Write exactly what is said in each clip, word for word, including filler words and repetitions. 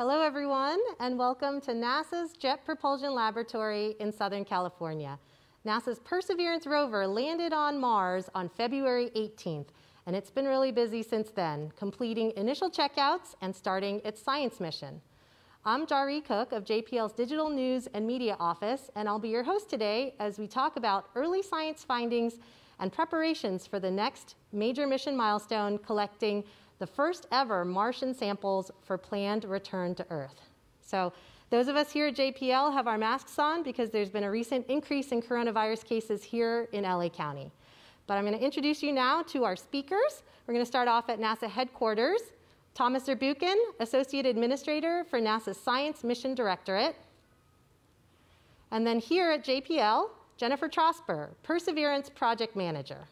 Hello everyone, and welcome to NASA's Jet Propulsion Laboratory in Southern California. NASA's Perseverance rover landed on Mars on February eighteenth, and it's been really busy since then, completing initial checkouts and starting its science mission. I'm Jaree Cook of J P L's Digital News and Media Office, and I'll be your host today as we talk about early science findings and preparations for the next major mission milestone, collecting the first ever Martian samples for planned return to Earth. So those of us here at J P L have our masks on because there's been a recent increase in coronavirus cases here in L A County. But I'm going to introduce you now to our speakers. We're going to start off at NASA headquarters. Thomas Zurbuchen, Associate Administrator for NASA's Science Mission Directorate. And then here at J P L, Jennifer Trosper, Perseverance Project Manager.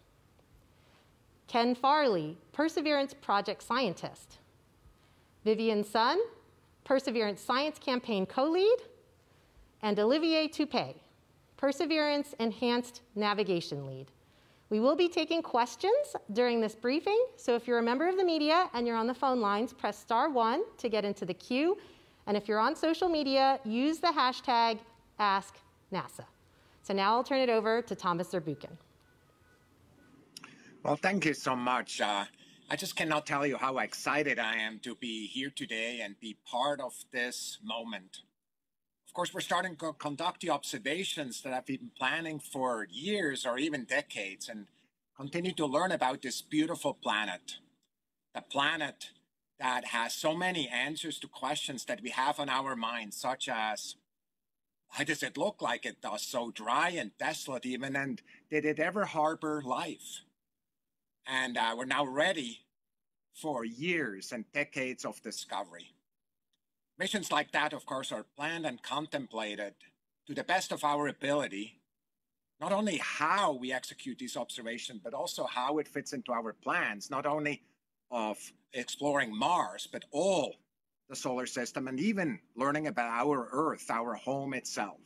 Ken Farley, Perseverance Project Scientist. Vivian Sun, Perseverance Science Campaign Co-Lead. And Olivier Toupet, Perseverance Enhanced Navigation Lead. We will be taking questions during this briefing, so if you're a member of the media and you're on the phone lines, press star one to get into the queue. And if you're on social media, use the hashtag Ask NASA. So now I'll turn it over to Thomas Zurbuchen. Well, thank you so much. Uh, I just cannot tell you how excited I am to be here today and be part of this moment. Of course, we're starting to conduct the observations that I've been planning for years or even decades and continue to learn about this beautiful planet, the planet that has so many answers to questions that we have on our minds, such as, why does it look like it does, so dry and desolate even, and did it ever harbor life? And uh, we're now ready for years and decades of discovery. Missions like that, of course, are planned and contemplated to the best of our ability, not only how we execute these observations, but also how it fits into our plans, not only of exploring Mars, but all the solar system, and even learning about our Earth, our home itself.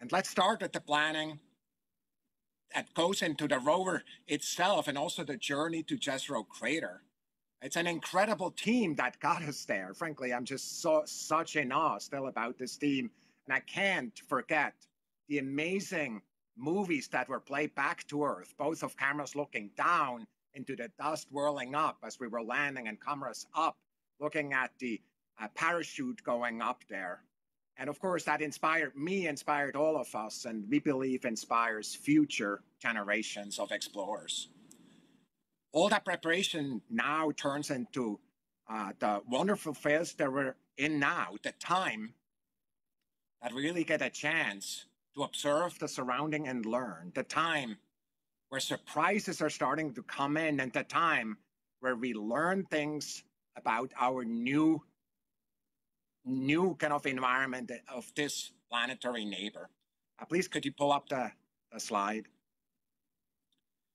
And let's start with the planning that goes into the rover itself and also the journey to Jezero Crater. It's an incredible team that got us there. Frankly, I'm just so, such in awe still about this team. And I can't forget the amazing movies that were played back to Earth, both of cameras looking down into the dust whirling up as we were landing and cameras up, looking at the uh, parachute going up there. And of course, that inspired me, inspired all of us, and we believe inspires future generations of explorers. All that preparation now turns into uh, the wonderful phase that we're in now, the time that we really get a chance to observe the surrounding and learn, the time where surprises are starting to come in, and the time where we learn things about our new new kind of environment of this planetary neighbor. Uh, please, could you pull up the, the slide?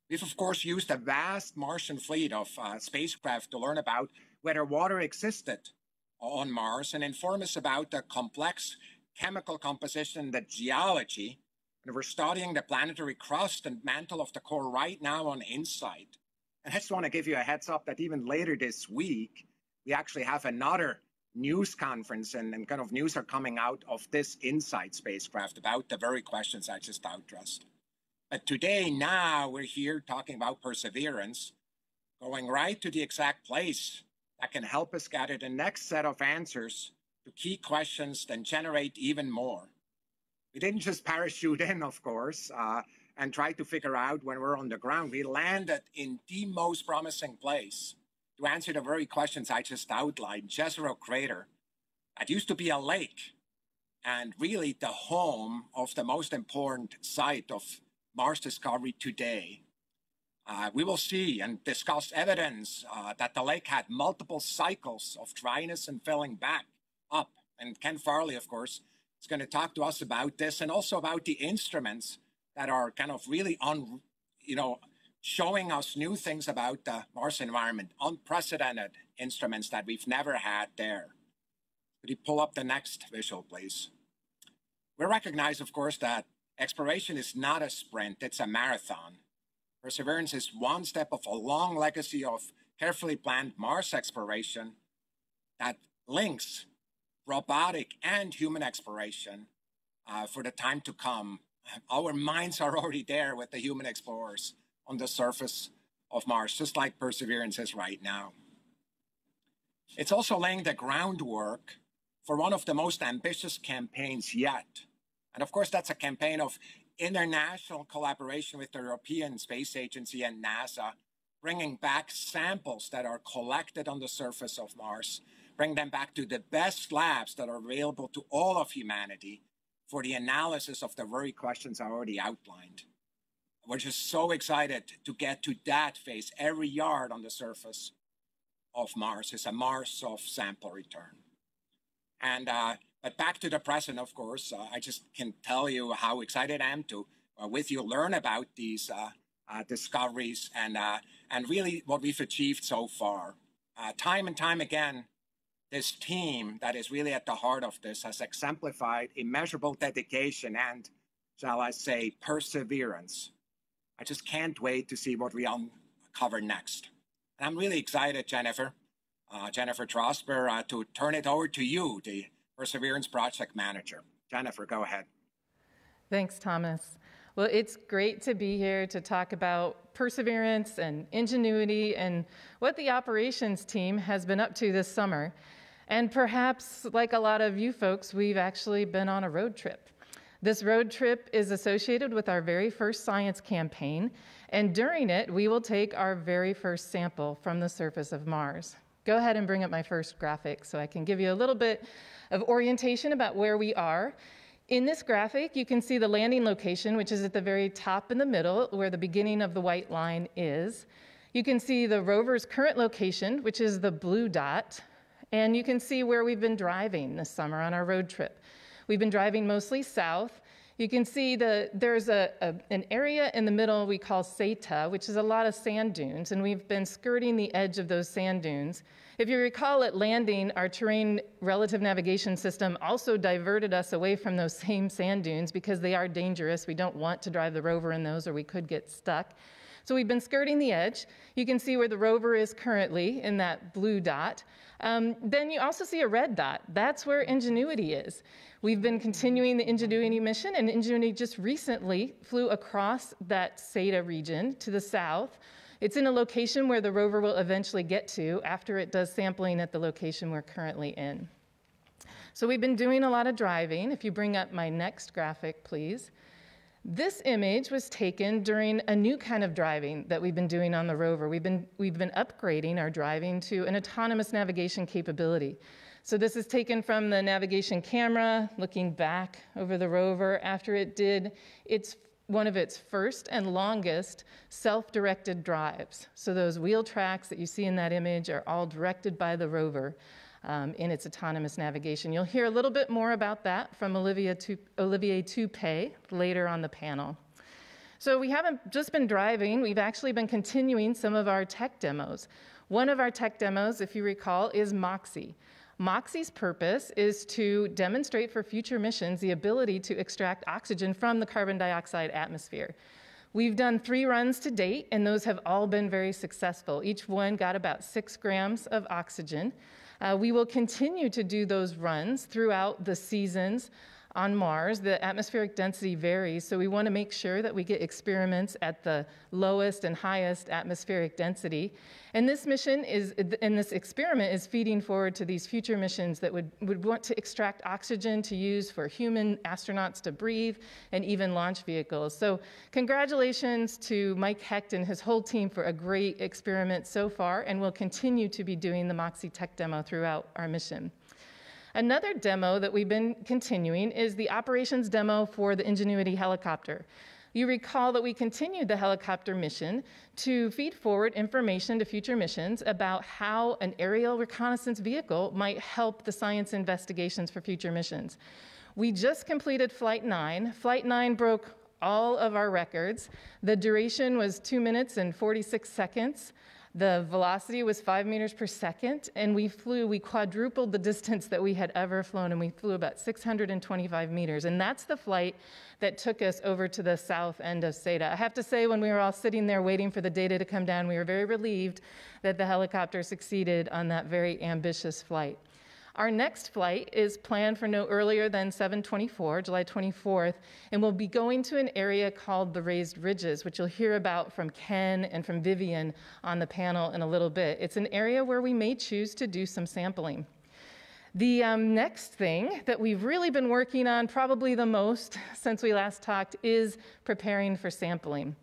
We've, of course, used a vast Martian fleet of uh, spacecraft to learn about whether water existed on Mars and inform us about the complex chemical composition, the geology. And we're studying the planetary crust and mantle of the core right now on InSight. And I just want to give you a heads up that even later this week, we actually have another news conference and, and kind of news are coming out of this InSight spacecraft about the very questions I just addressed. But today, now, we're here talking about Perseverance, going right to the exact place that can help us gather the next set of answers to key questions and generate even more. We didn't just parachute in, of course, uh, and try to figure out when we're on the ground. We landed in the most promising place to answer the very questions I just outlined, Jezero Crater. That used to be a lake and really the home of the most important site of Mars discovery today. Uh, we will see and discuss evidence uh, that the lake had multiple cycles of dryness and filling back up. And Ken Farley, of course, is going to talk to us about this and also about the instruments that are kind of really on, you know, showing us new things about the Mars environment, unprecedented instruments that we've never had there. Could you pull up the next visual, please? We recognize, of course, that exploration is not a sprint, it's a marathon. Perseverance is one step of a long legacy of carefully planned Mars exploration that links robotic and human exploration uh, for the time to come. Our minds are already there with the human explorers on the surface of Mars, just like Perseverance is right now. It's also laying the groundwork for one of the most ambitious campaigns yet. And of course, that's a campaign of international collaboration with the European Space Agency and NASA, bringing back samples that are collected on the surface of Mars, bring them back to the best labs that are available to all of humanity for the analysis of the very questions I already outlined. We're just so excited to get to that phase. Every yard on the surface of Mars is a Mars of sample return. And uh, but back to the present, of course, uh, I just can tell you how excited I am to uh, with you learn about these uh, uh, discoveries and uh, and really what we've achieved so far. Uh, time and time again, this team that is really at the heart of this has exemplified immeasurable dedication and, shall I say, perseverance. I just can't wait to see what we uncover next. And I'm really excited, Jennifer, uh, Jennifer Trosper, uh, to turn it over to you, the Perseverance Project Manager. Jennifer, go ahead. Thanks, Thomas. Well, it's great to be here to talk about Perseverance and Ingenuity and what the operations team has been up to this summer. And perhaps, like a lot of you folks, we've actually been on a road trip. This road trip is associated with our very first science campaign, and during it, we will take our very first sample from the surface of Mars. Go ahead and bring up my first graphic so I can give you a little bit of orientation about where we are. In this graphic, you can see the landing location, which is at the very top in the middle, where the beginning of the white line is. You can see the rover's current location, which is the blue dot, and you can see where we've been driving this summer on our road trip. We've been driving mostly south. You can see the, there's a, a, an area in the middle we call Séítah, which is a lot of sand dunes, and we've been skirting the edge of those sand dunes. If you recall at landing, our terrain relative navigation system also diverted us away from those same sand dunes because they are dangerous. We don't want to drive the rover in those or we could get stuck. So we've been skirting the edge. You can see where the rover is currently in that blue dot. Um, then you also see a red dot. That's where Ingenuity is. We've been continuing the Ingenuity mission, and Ingenuity just recently flew across that CETA region to the south. It's in a location where the rover will eventually get to after it does sampling at the location we're currently in. So we've been doing a lot of driving. If you bring up my next graphic, please. This image was taken during a new kind of driving that we've been doing on the rover. We've been, we've been upgrading our driving to an autonomous navigation capability. So this is taken from the navigation camera, looking back over the rover after it did its, one of its first and longest self-directed drives. So those wheel tracks that you see in that image are all directed by the rover um, in its autonomous navigation. You'll hear a little bit more about that from Olivier Toupet later on the panel. So we haven't just been driving, we've actually been continuing some of our tech demos. One of our tech demos, if you recall, is MOXIE. MOXIE's purpose is to demonstrate for future missions the ability to extract oxygen from the carbon dioxide atmosphere. We've done three runs to date, and those have all been very successful. Each one got about six grams of oxygen. Uh, we will continue to do those runs throughout the seasons on Mars. The atmospheric density varies, so we want to make sure that we get experiments at the lowest and highest atmospheric density. And this mission is, and this experiment is feeding forward to these future missions that would, would want to extract oxygen to use for human astronauts to breathe and even launch vehicles. So congratulations to Mike Hecht and his whole team for a great experiment so far, and we'll continue to be doing the MOXIE tech demo throughout our mission. Another demo that we've been continuing is the operations demo for the Ingenuity helicopter. You recall that we continued the helicopter mission to feed forward information to future missions about how an aerial reconnaissance vehicle might help the science investigations for future missions. We just completed Flight nine. Flight nine broke all of our records. The duration was two minutes and forty-six seconds. The velocity was five meters per second, and we flew, we quadrupled the distance that we had ever flown, and we flew about six hundred twenty-five meters. And that's the flight that took us over to the south end of CETA. I have to say, when we were all sitting there waiting for the data to come down, we were very relieved that the helicopter succeeded on that very ambitious flight. Our next flight is planned for no earlier than seven twenty-four, July twenty-fourth, and we'll be going to an area called the Raised Ridges, which you'll hear about from Ken and from Vivian on the panel in a little bit. It's an area where we may choose to do some sampling. The um, next thing that we've really been working on, probably the most since we last talked, is preparing for sampling.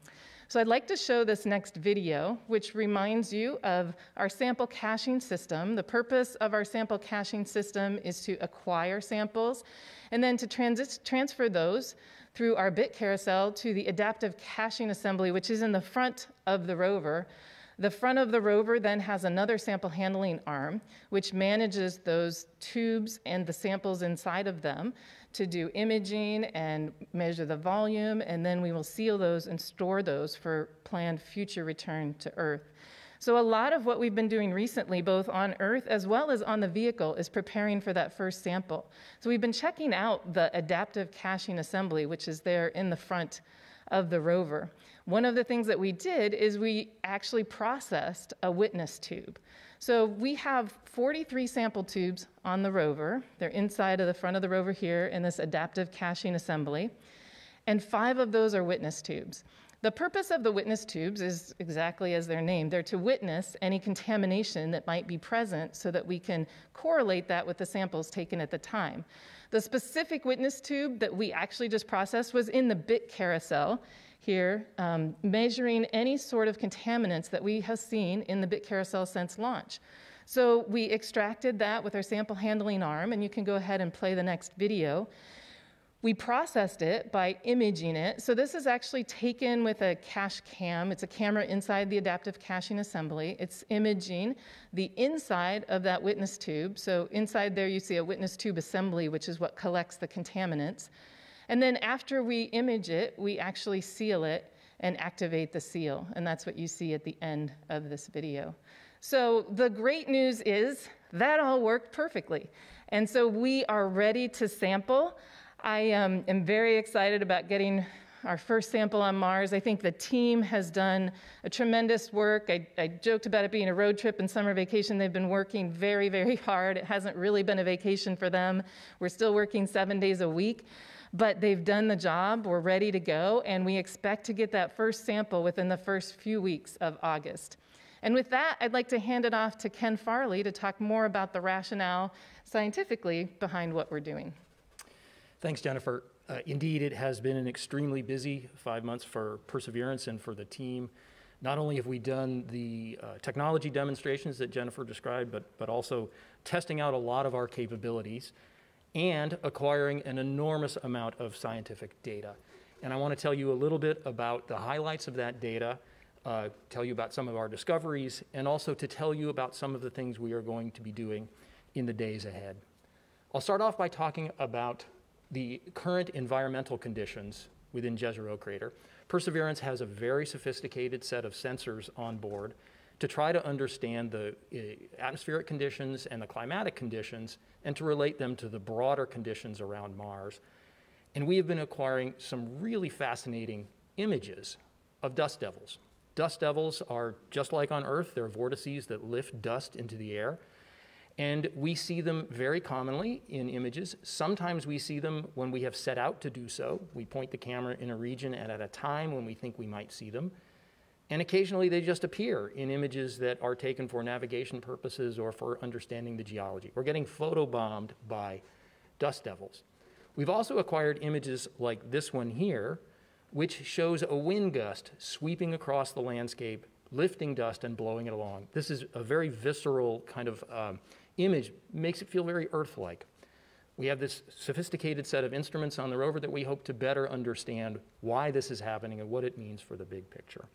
So I'd like to show this next video, which reminds you of our sample caching system. The purpose of our sample caching system is to acquire samples and then to trans transfer those through our bit carousel to the adaptive caching assembly, which is in the front of the rover. The front of the rover then has another sample handling arm, which manages those tubes and the samples inside of them to do imaging and measure the volume, and then we will seal those and store those for planned future return to Earth. So a lot of what we've been doing recently, both on Earth as well as on the vehicle, is preparing for that first sample. So we've been checking out the adaptive caching assembly, which is there in the front of the rover. One of the things that we did is we actually processed a witness tube. So we have forty-three sample tubes on the rover. They're inside of the front of the rover here in this adaptive caching assembly. And five of those are witness tubes. The purpose of the witness tubes is exactly as they're named. They're to witness any contamination that might be present so that we can correlate that with the samples taken at the time. The specific witness tube that we actually just processed was in the bit carousel here, um, measuring any sort of contaminants that we have seen in the bit carousel since launch. So we extracted that with our sample handling arm, and you can go ahead and play the next video. We processed it by imaging it. So this is actually taken with a cache cam. It's a camera inside the adaptive caching assembly. It's imaging the inside of that witness tube. So inside there you see a witness tube assembly, which is what collects the contaminants. And then after we image it, we actually seal it and activate the seal. And that's what you see at the end of this video. So the great news is that all worked perfectly. And so we are ready to sample. I um, am very excited about getting our first sample on Mars. I think the team has done a tremendous work. I, I joked about it being a road trip and summer vacation. They've been working very, very hard. It hasn't really been a vacation for them. We're still working seven days a week, but they've done the job. We're ready to go, and we expect to get that first sample within the first few weeks of August. And with that, I'd like to hand it off to Ken Farley to talk more about the rationale scientifically behind what we're doing. Thanks, Jennifer. Uh, indeed, it has been an extremely busy five months for Perseverance and for the team. Not only have we done the uh, technology demonstrations that Jennifer described, but, but also testing out a lot of our capabilities and acquiring an enormous amount of scientific data. And I want to tell you a little bit about the highlights of that data, uh, tell you about some of our discoveries, and also to tell you about some of the things we are going to be doing in the days ahead. I'll start off by talking about the current environmental conditions within Jezero Crater. Perseverance has a very sophisticated set of sensors on board to try to understand the atmospheric conditions and the climatic conditions and to relate them to the broader conditions around Mars. And we have been acquiring some really fascinating images of dust devils. Dust devils are just like on Earth. They're vortices that lift dust into the air. And we see them very commonly in images. Sometimes we see them when we have set out to do so. We point the camera in a region and at a time when we think we might see them. And occasionally they just appear in images that are taken for navigation purposes or for understanding the geology. We're getting photobombed by dust devils. We've also acquired images like this one here, which shows a wind gust sweeping across the landscape, lifting dust and blowing it along. This is a very visceral kind of um, image, makes it feel very Earth-like. We have this sophisticated set of instruments on the rover that we hope to better understand why this is happening and what it means for the big picture.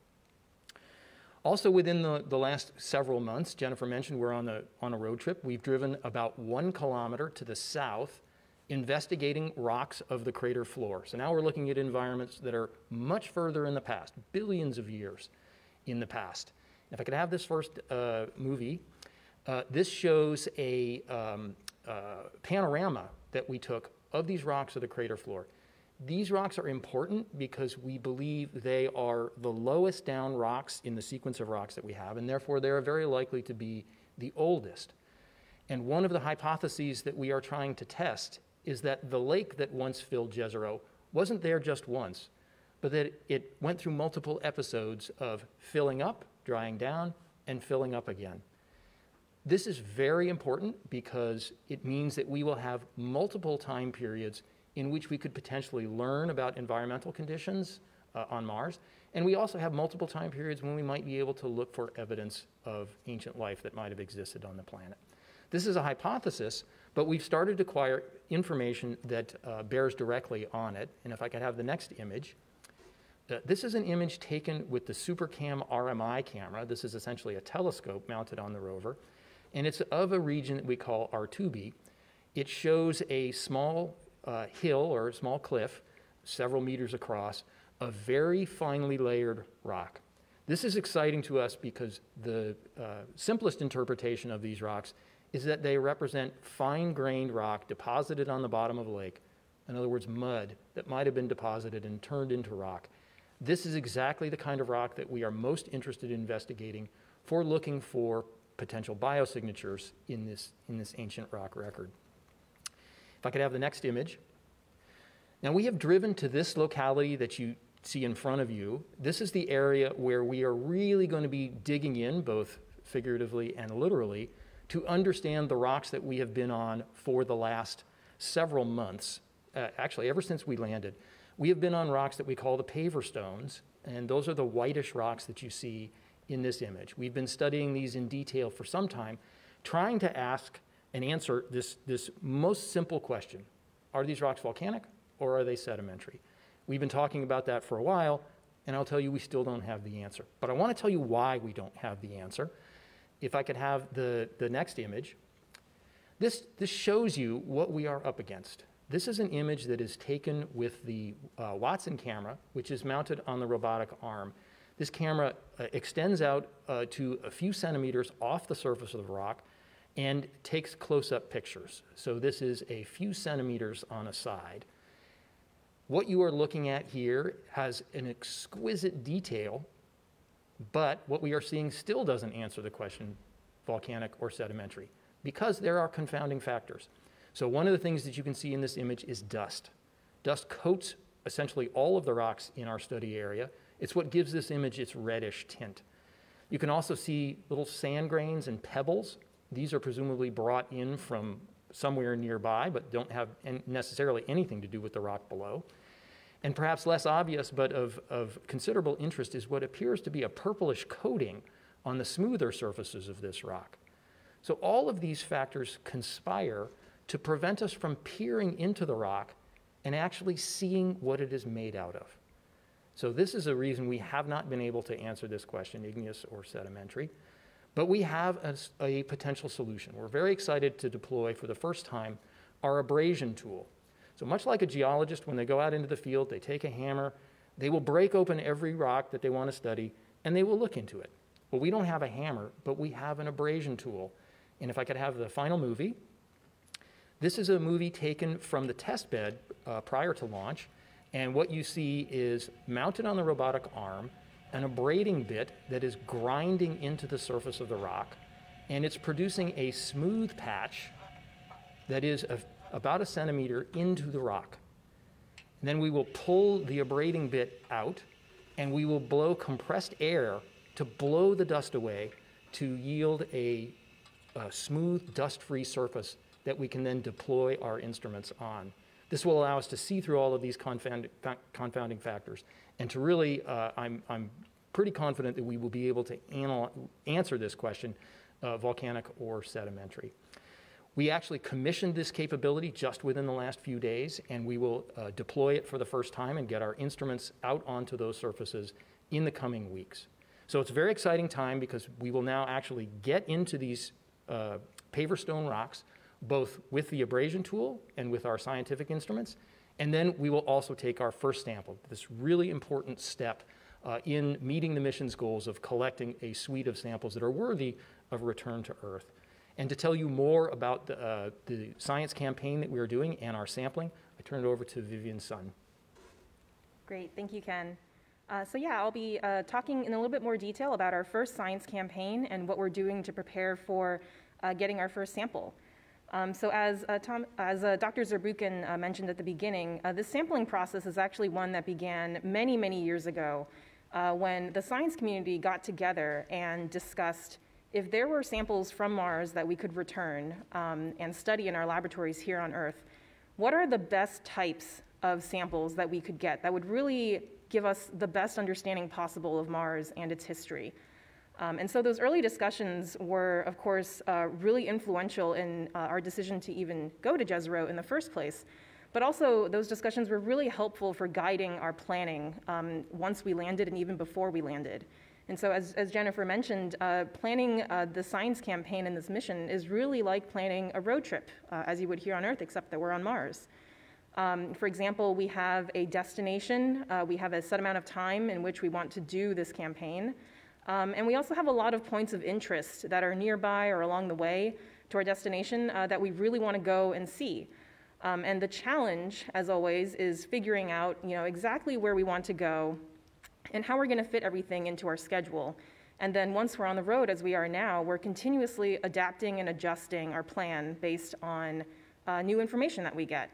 Also within the, the last several months, Jennifer mentioned we're on, the, on a road trip. We've driven about one kilometer to the south investigating rocks of the crater floor. So now we're looking at environments that are much further in the past, billions of years in the past. If I could have this first uh, movie. Uh, this shows a um, uh, panorama that we took of these rocks of the crater floor. These rocks are important because we believe they are the lowest down rocks in the sequence of rocks that we have, and therefore they are very likely to be the oldest. And one of the hypotheses that we are trying to test is that the lake that once filled Jezero wasn't there just once, but that it went through multiple episodes of filling up, drying down, and filling up again. This is very important because it means that we will have multiple time periods in which we could potentially learn about environmental conditions uh, on Mars. And we also have multiple time periods when we might be able to look for evidence of ancient life that might have existed on the planet. This is a hypothesis, but we've started to acquire information that uh, bears directly on it. And if I could have the next image. Uh, this is an image taken with the SuperCam R M I camera. This is essentially a telescope mounted on the rover. And it's of a region that we call R two B. It shows a small uh, hill or a small cliff, several meters across, of very finely layered rock. This is exciting to us because the uh, simplest interpretation of these rocks is that they represent fine-grained rock deposited on the bottom of a lake. In other words, mud that might have been deposited and turned into rock. This is exactly the kind of rock that we are most interested in investigating for looking for potential biosignatures in this, in this ancient rock record. If I could have the next image. Now we have driven to this locality that you see in front of you. This is the area where we are really going to be digging in, both figuratively and literally, to understand the rocks that we have been on for the last several months. Uh, actually, ever since we landed, we have been on rocks that we call the paver stones, and those are the whitish rocks that you see in this image. We've been studying these in detail for some time, trying to ask and answer this, this most simple question. Are these rocks volcanic or are they sedimentary? We've been talking about that for a while, and I'll tell you we still don't have the answer. But I want to tell you why we don't have the answer. If I could have the, the next image. This, this shows you what we are up against. This is an image that is taken with the uh, Watson camera, which is mounted on the robotic arm. This camera uh, extends out uh, to a few centimeters off the surface of the rock and takes close-up pictures. So this is a few centimeters on a side. What you are looking at here has an exquisite detail, but what we are seeing still doesn't answer the question, volcanic or sedimentary, because there are confounding factors. So one of the things that you can see in this image is dust. Dust coats essentially all of the rocks in our study area. It's what gives this image its reddish tint. You can also see little sand grains and pebbles. These are presumably brought in from somewhere nearby, but don't have necessarily anything to do with the rock below. And perhaps less obvious, but of, of considerable interest, is what appears to be a purplish coating on the smoother surfaces of this rock. So all of these factors conspire to prevent us from peering into the rock and actually seeing what it is made out of. So this is a reason we have not been able to answer this question, igneous or sedimentary, but we have a, a potential solution. We're very excited to deploy for the first time our abrasion tool. So much like a geologist, when they go out into the field, they take a hammer, they will break open every rock that they want to study, and they will look into it. Well, we don't have a hammer, but we have an abrasion tool. And if I could have the final movie. This is a movie taken from the test bed uh, prior to launch. And what you see is, mounted on the robotic arm, an abrading bit that is grinding into the surface of the rock. And it's producing a smooth patch that is a, about a centimeter into the rock. And then we will pull the abrading bit out, and we will blow compressed air to blow the dust away to yield a, a smooth, dust-free surface that we can then deploy our instruments on. This will allow us to see through all of these confound, fa confounding factors. And to really, uh, I'm, I'm pretty confident that we will be able to anal answer this question, uh, volcanic or sedimentary. We actually commissioned this capability just within the last few days, and we will uh, deploy it for the first time and get our instruments out onto those surfaces in the coming weeks. So it's a very exciting time because we will now actually get into these uh, paver stone rocks, both with the abrasion tool and with our scientific instruments. And then we will also take our first sample, this really important step uh, in meeting the mission's goals of collecting a suite of samples that are worthy of return to Earth. And to tell you more about the, uh, the science campaign that we are doing and our sampling, I turn it over to Vivian Sun. Great, thank you, Ken. Uh, so yeah, I'll be uh, talking in a little bit more detail about our first science campaign and what we're doing to prepare for uh, getting our first sample. Um, so as, uh, Tom, as uh, Doctor Zurbuchen uh, mentioned at the beginning, uh, this sampling process is actually one that began many, many years ago uh, when the science community got together and discussed if there were samples from Mars that we could return um, and study in our laboratories here on Earth, what are the best types of samples that we could get that would really give us the best understanding possible of Mars and its history? Um, and so those early discussions were, of course, uh, really influential in uh, our decision to even go to Jezero in the first place. But also, those discussions were really helpful for guiding our planning um, once we landed and even before we landed. And so, as, as Jennifer mentioned, uh, planning uh, the science campaign in this mission is really like planning a road trip, uh, as you would here on Earth, except that we're on Mars. Um, for example, we have a destination. Uh, we have a set amount of time in which we want to do this campaign. Um, and we also have a lot of points of interest that are nearby or along the way to our destination uh, that we really want to go and see. Um, and the challenge, as always, is figuring out, you know, exactly where we want to go and how we're going to fit everything into our schedule. And then once we're on the road, as we are now, we're continuously adapting and adjusting our plan based on uh, new information that we get.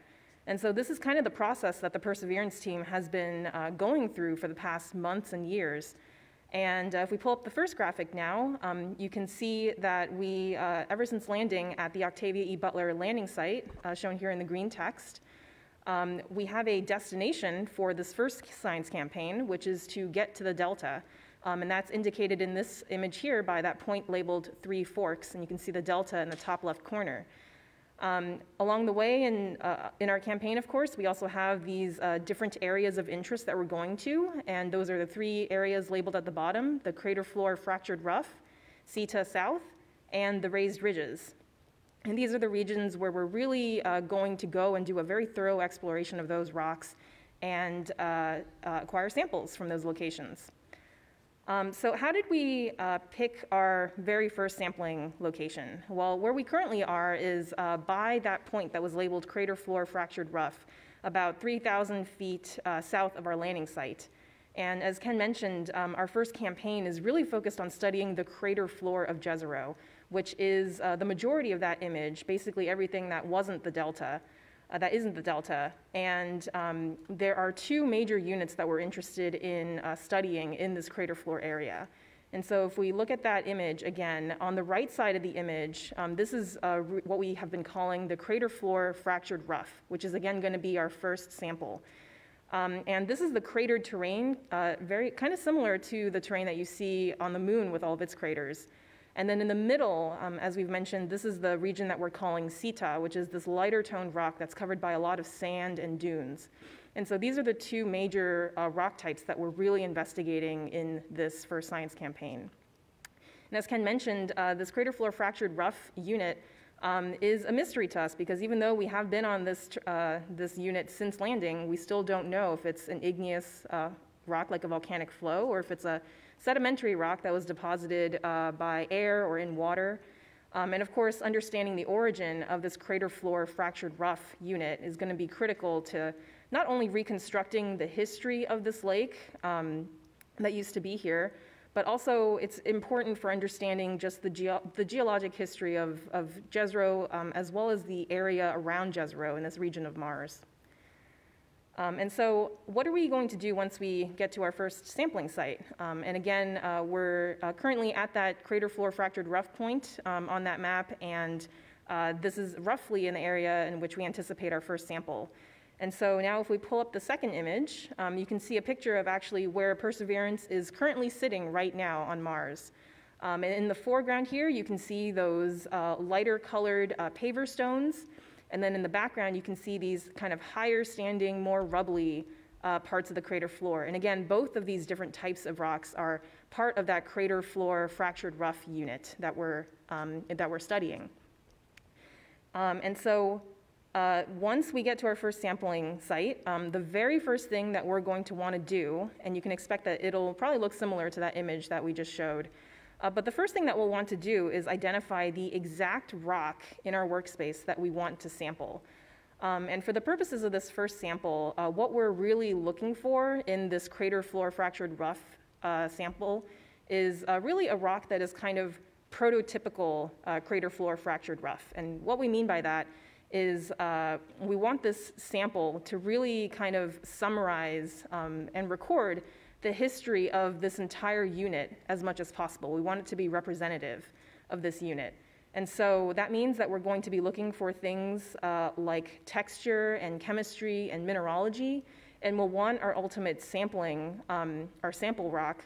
And so this is kind of the process that the Perseverance team has been uh, going through for the past months and years. And uh, if we pull up the first graphic now, um, you can see that we, uh, ever since landing at the Octavia E. Butler landing site, uh, shown here in the green text, um, we have a destination for this first science campaign, which is to get to the delta. Um, and that's indicated in this image here by that point labeled Three Forks, and you can see the delta in the top left corner. Um, along the way in, uh, in our campaign, of course, we also have these uh, different areas of interest that we're going to, and those are the three areas labeled at the bottom, the Crater Floor Fractured Rough, SEÍTAH South, and the Raised Ridges. And these are the regions where we're really uh, going to go and do a very thorough exploration of those rocks and uh, uh, acquire samples from those locations. Um, so how did we uh, pick our very first sampling location? Well, where we currently are is uh, by that point that was labeled Crater Floor Fractured Rough, about three thousand feet uh, south of our landing site. And as Ken mentioned, um, our first campaign is really focused on studying the crater floor of Jezero, which is uh, the majority of that image, basically everything that wasn't the delta. Uh, that isn't the delta, and um, there are two major units that we're interested in uh, studying in this crater floor area. And so if we look at that image again, on the right side of the image, um, this is uh, what we have been calling the Crater Floor Fractured Rough, which is again going to be our first sample. Um, and this is the cratered terrain, uh, very kind of similar to the terrain that you see on the moon with all of its craters. And then in the middle, um, as we've mentioned, this is the region that we're calling SEÍTAH, which is this lighter toned rock that's covered by a lot of sand and dunes. And so these are the two major uh, rock types that we're really investigating in this first science campaign. And as Ken mentioned, uh, this Crater Floor Fractured Rough unit um, is a mystery to us because even though we have been on this, uh, this unit since landing, we still don't know if it's an igneous uh, rock like a volcanic flow or if it's a sedimentary rock that was deposited uh, by air or in water. Um, and of course, understanding the origin of this Crater Floor Fractured Rough unit is going to be critical to not only reconstructing the history of this lake um, that used to be here, but also it's important for understanding just the, ge the geologic history of, of Jezero um, as well as the area around Jezero in this region of Mars. Um, and so what are we going to do once we get to our first sampling site? Um, and again, uh, we're uh, currently at that Crater Floor Fractured Rough point um, on that map, and uh, this is roughly an area in which we anticipate our first sample. And so now if we pull up the second image, um, you can see a picture of actually where Perseverance is currently sitting right now on Mars. Um, and in the foreground here, you can see those uh, lighter colored uh, paver stones. And then in the background, you can see these kind of higher standing, more rubbly uh, parts of the crater floor. And again, both of these different types of rocks are part of that Crater Floor Fractured Rough unit that we're, um, that we're studying. Um, and so uh, once we get to our first sampling site, um, the very first thing that we're going to want to do, and you can expect that it'll probably look similar to that image that we just showed, Uh, but the first thing that we'll want to do is identify the exact rock in our workspace that we want to sample. Um, and for the purposes of this first sample, uh, what we're really looking for in this Crater Floor Fractured Rough uh, sample is uh, really a rock that is kind of prototypical uh, crater floor fractured rough. And what we mean by that is uh, we want this sample to really kind of summarize um, and record the history of this entire unit as much as possible. We want it to be representative of this unit. And so that means that we're going to be looking for things uh, like texture and chemistry and mineralogy, and we'll want our ultimate sampling, um, our sample rock,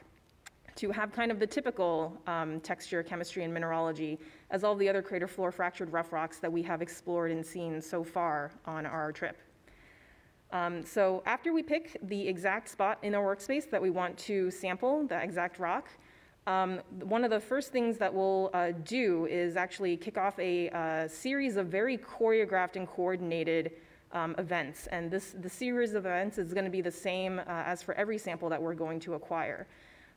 to have kind of the typical um, texture, chemistry, and mineralogy as all the other crater floor fractured rough rocks that we have explored and seen so far on our trip. Um, so after we pick the exact spot in our workspace that we want to sample, the exact rock, Um, one of the first things that we'll uh, do is actually kick off a uh, series of very choreographed and coordinated um, events. And this, the series of events is going to be the same uh, as for every sample that we're going to acquire.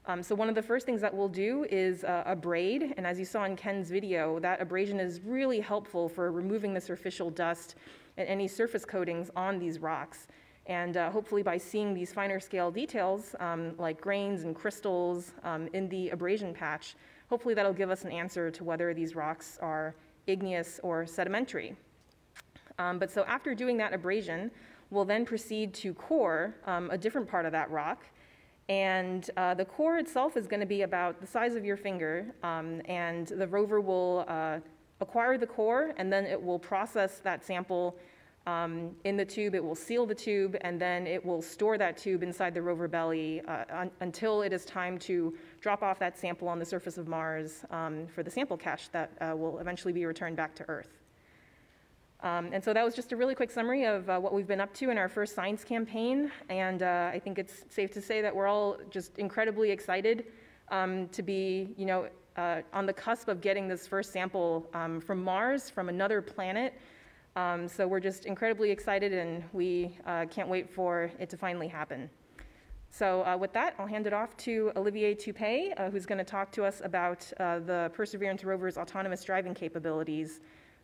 Um, so one of the first things that we'll do is uh, abrade. And as you saw in Ken's video, that abrasion is really helpful for removing the superficial dust and any surface coatings on these rocks. And uh, hopefully by seeing these finer scale details, um, like grains and crystals um, in the abrasion patch, hopefully that'll give us an answer to whether these rocks are igneous or sedimentary. Um, but so after doing that abrasion, we'll then proceed to core um, a different part of that rock. And uh, the core itself is gonna be about the size of your finger, um, and the rover will uh, acquire the core, and then it will process that sample Um, in the tube. It will seal the tube, and then it will store that tube inside the rover belly uh, un until it is time to drop off that sample on the surface of Mars um, for the sample cache that uh, will eventually be returned back to Earth. Um, and so that was just a really quick summary of uh, what we've been up to in our first science campaign, and uh, I think it's safe to say that we're all just incredibly excited um, to be, you know, uh, on the cusp of getting this first sample um, from Mars, from another planet. Um, so we're just incredibly excited, and we uh, can't wait for it to finally happen. So uh, with that, I'll hand it off to Olivier Toupet, uh, who's going to talk to us about uh, the Perseverance rover's autonomous driving capabilities,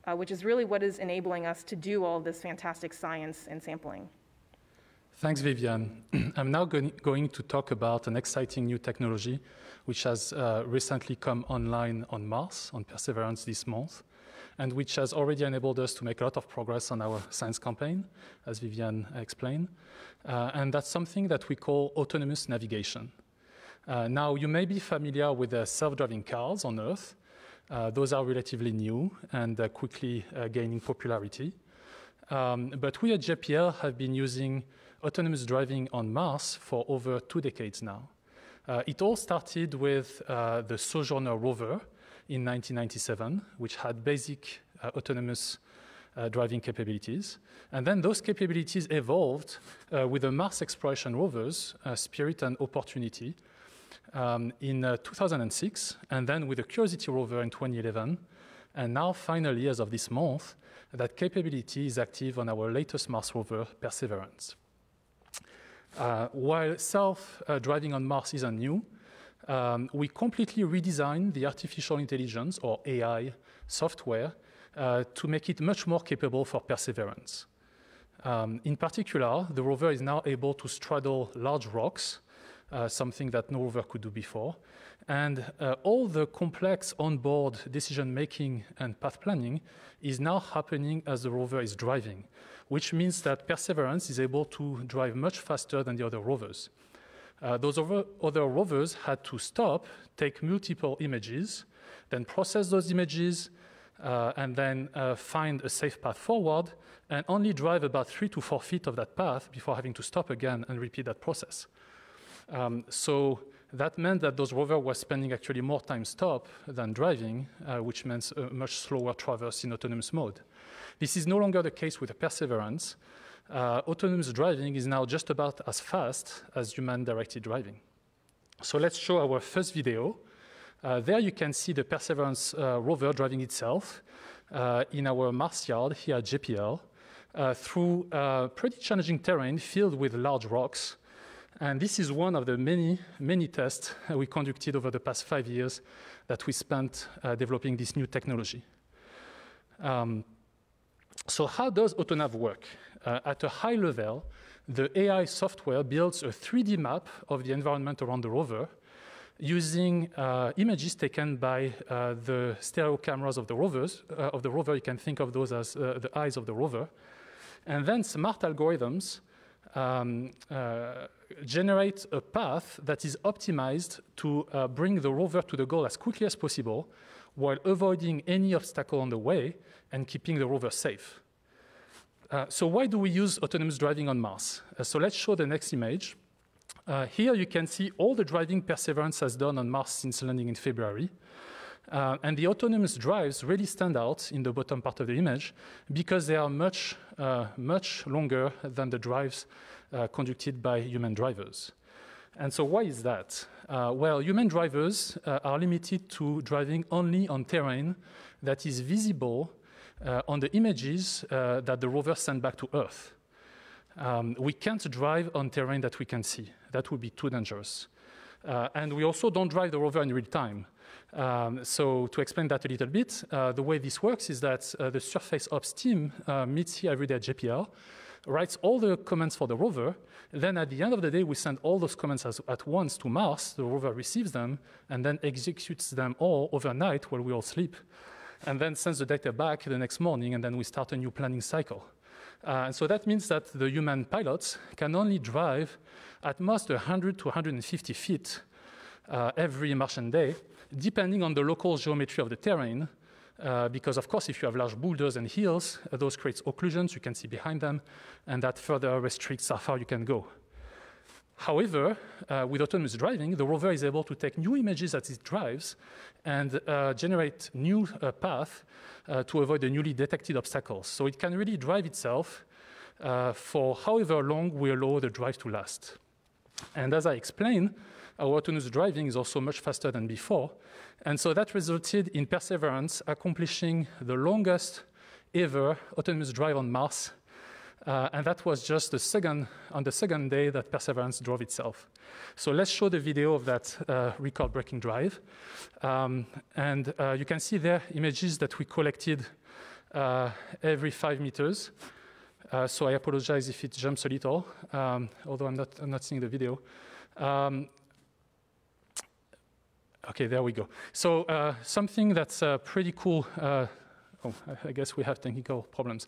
uh, which is really what is enabling us to do all this fantastic science and sampling. Thanks, Vivian. I'm now going to talk about an exciting new technology which has uh, recently come online on Mars, on Perseverance this month, and which has already enabled us to make a lot of progress on our science campaign, as Vivian explained. Uh, and that's something that we call autonomous navigation. Uh, now, you may be familiar with the self-driving cars on Earth. Uh, those are relatively new and uh, quickly uh, gaining popularity. Um, but we at J P L have been using autonomous driving on Mars for over two decades now. Uh, it all started with uh, the Sojourner rover, in nineteen ninety-seven, which had basic uh, autonomous uh, driving capabilities. And then those capabilities evolved uh, with the Mars exploration rovers, uh, Spirit and Opportunity, um, in uh, two thousand six, and then with the Curiosity rover in twenty eleven. And now, finally, as of this month, that capability is active on our latest Mars rover, Perseverance. Uh, while self-driving uh, on Mars isn't new, Um, we completely redesigned the artificial intelligence, or A I, software uh, to make it much more capable for Perseverance. Um, in particular, the rover is now able to straddle large rocks, uh, something that no rover could do before, and uh, all the complex onboard decision-making and path planning is now happening as the rover is driving, which means that Perseverance is able to drive much faster than the other rovers. Uh, those other rovers had to stop, take multiple images, then process those images, uh, and then uh, find a safe path forward, and only drive about three to four feet of that path before having to stop again and repeat that process. Um, so that meant that those rovers were spending actually more time stop than driving, uh, which meant a much slower traverse in autonomous mode. This is no longer the case with the Perseverance. Uh, autonomous driving is now just about as fast as human-directed driving. So let's show our first video. Uh, there you can see the Perseverance uh, rover driving itself uh, in our Mars yard here at J P L uh, through uh, pretty challenging terrain filled with large rocks. And this is one of the many, many tests we conducted over the past five years that we spent uh, developing this new technology. Um, So how does AutoNav work? Uh, at a high level, the A I software builds a three D map of the environment around the rover, using uh, images taken by uh, the stereo cameras of the rovers, uh, of the rover. You can think of those as uh, the eyes of the rover. And then smart algorithms um, uh, generate a path that is optimized to uh, bring the rover to the goal as quickly as possible while avoiding any obstacle on the way and keeping the rover safe. Uh, so why do we use autonomous driving on Mars? Uh, so let's show the next image. Uh, here you can see all the driving Perseverance has done on Mars since landing in February. Uh, and the autonomous drives really stand out in the bottom part of the image because they are much, uh, much longer than the drives uh, conducted by human drivers. And so why is that? Uh, well, human drivers uh, are limited to driving only on terrain that is visible uh, on the images uh, that the rover sent back to Earth. Um, we can't drive on terrain that we can see. That would be too dangerous. Uh, and we also don't drive the rover in real time. Um, so to explain that a little bit, uh, the way this works is that uh, the Surface Ops team uh, meets here every day at J P L, writes all the commands for the rover. Then at the end of the day, we send all those commands as, at once to Mars. The rover receives them and then executes them all overnight while we all sleep, and then sends the data back the next morning, and then we start a new planning cycle. Uh, and so that means that the human pilots can only drive at most one hundred to one hundred fifty feet uh, every Martian day, depending on the local geometry of the terrain. Uh, because, of course, if you have large boulders and hills, uh, those creates occlusions you can see behind them, and that further restricts how far you can go. However, uh, with autonomous driving, the rover is able to take new images as it drives and uh, generate new uh, paths uh, to avoid the newly detected obstacles. So it can really drive itself uh, for however long we allow the drive to last. And as I explained, our autonomous driving is also much faster than before. And so that resulted in Perseverance accomplishing the longest ever autonomous drive on Mars. Uh, and that was just the second, on the second day that Perseverance drove itself. So let's show the video of that uh, record-breaking drive. Um, and uh, you can see there images that we collected uh, every five meters. Uh, so I apologize if it jumps a little, um, although I'm not, I'm not seeing the video. Um, Okay, there we go. So uh, something that's uh, pretty cool. Uh, oh, I guess we have technical problems.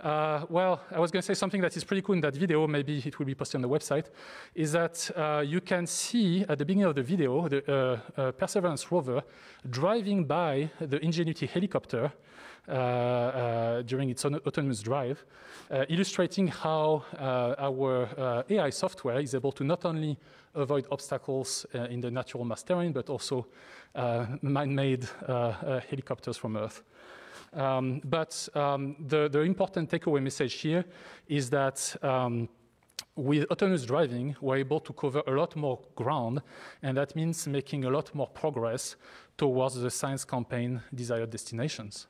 Uh, well, I was going to say something that is pretty cool in that video, maybe it will be posted on the website, is that uh, you can see at the beginning of the video the uh, uh, Perseverance rover driving by the Ingenuity helicopter uh, uh, during its autonomous drive, uh, illustrating how uh, our uh, A I software is able to not only avoid obstacles uh, in the natural Mars terrain, but also uh, man-made uh, uh, helicopters from Earth. Um, but um, the, the important takeaway message here is that um, with autonomous driving, we're able to cover a lot more ground, and that means making a lot more progress towards the science campaign desired destinations.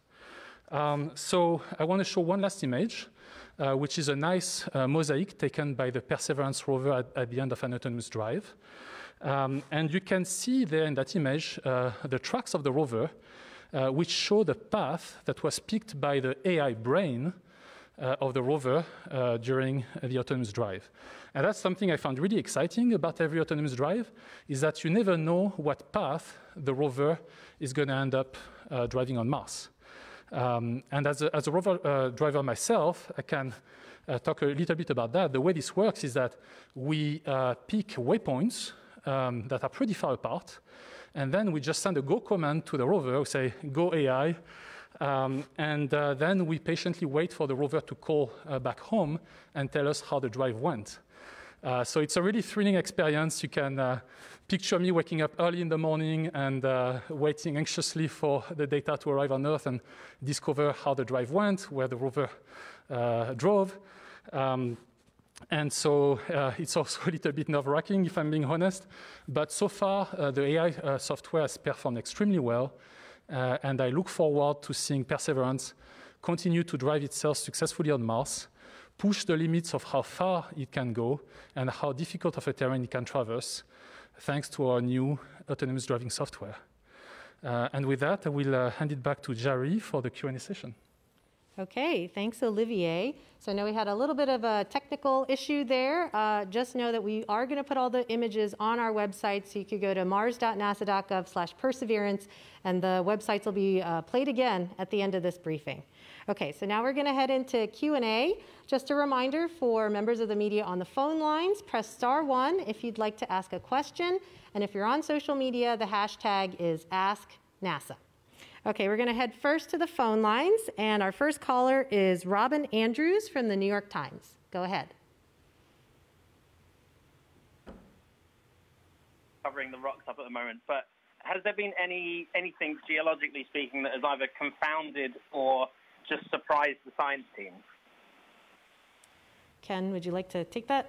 Um, so I want to show one last image, uh, which is a nice uh, mosaic taken by the Perseverance rover at, at the end of an autonomous drive. Um, and you can see there in that image uh, the tracks of the rover, Uh, which show the path that was picked by the A I brain uh, of the rover uh, during the autonomous drive. And that's something I found really exciting about every autonomous drive, is that you never know what path the rover is going to end up uh, driving on Mars. Um, and as a, as a rover uh, driver myself, I can uh, talk a little bit about that. The way this works is that we uh, pick waypoints um, that are pretty far apart, and then we just send a go command to the rover. We say, go A I. Um, and uh, then we patiently wait for the rover to call uh, back home and tell us how the drive went. Uh, so it's a really thrilling experience. You can uh, picture me waking up early in the morning and uh, waiting anxiously for the data to arrive on Earth and discover how the drive went, where the rover uh, drove. Um, And so uh, it's also a little bit nerve-wracking, if I'm being honest. But so far, uh, the A I uh, software has performed extremely well. Uh, and I look forward to seeing Perseverance continue to drive itself successfully on Mars, push the limits of how far it can go and how difficult of a terrain it can traverse, thanks to our new autonomous driving software. Uh, and with that, I will uh, hand it back to Jaree for the Q and A session. Okay, thanks, Olivier. So I know we had a little bit of a technical issue there. Uh, just know that we are going to put all the images on our website, so you could go to mars dot nasa dot gov slash perseverance, and the websites will be uh, played again at the end of this briefing. Okay, so now we're going to head into Q and A. Just a reminder for members of the media on the phone lines, press star one if you'd like to ask a question, and if you're on social media, the hashtag is Ask NASA. Okay, we're going to head first to the phone lines, and our first caller is Robin Andrews from the New York Times. Go ahead. Covering the rocks up at the moment, but has there been any anything geologically speaking that has either confounded or just surprised the science team? Ken, would you like to take that?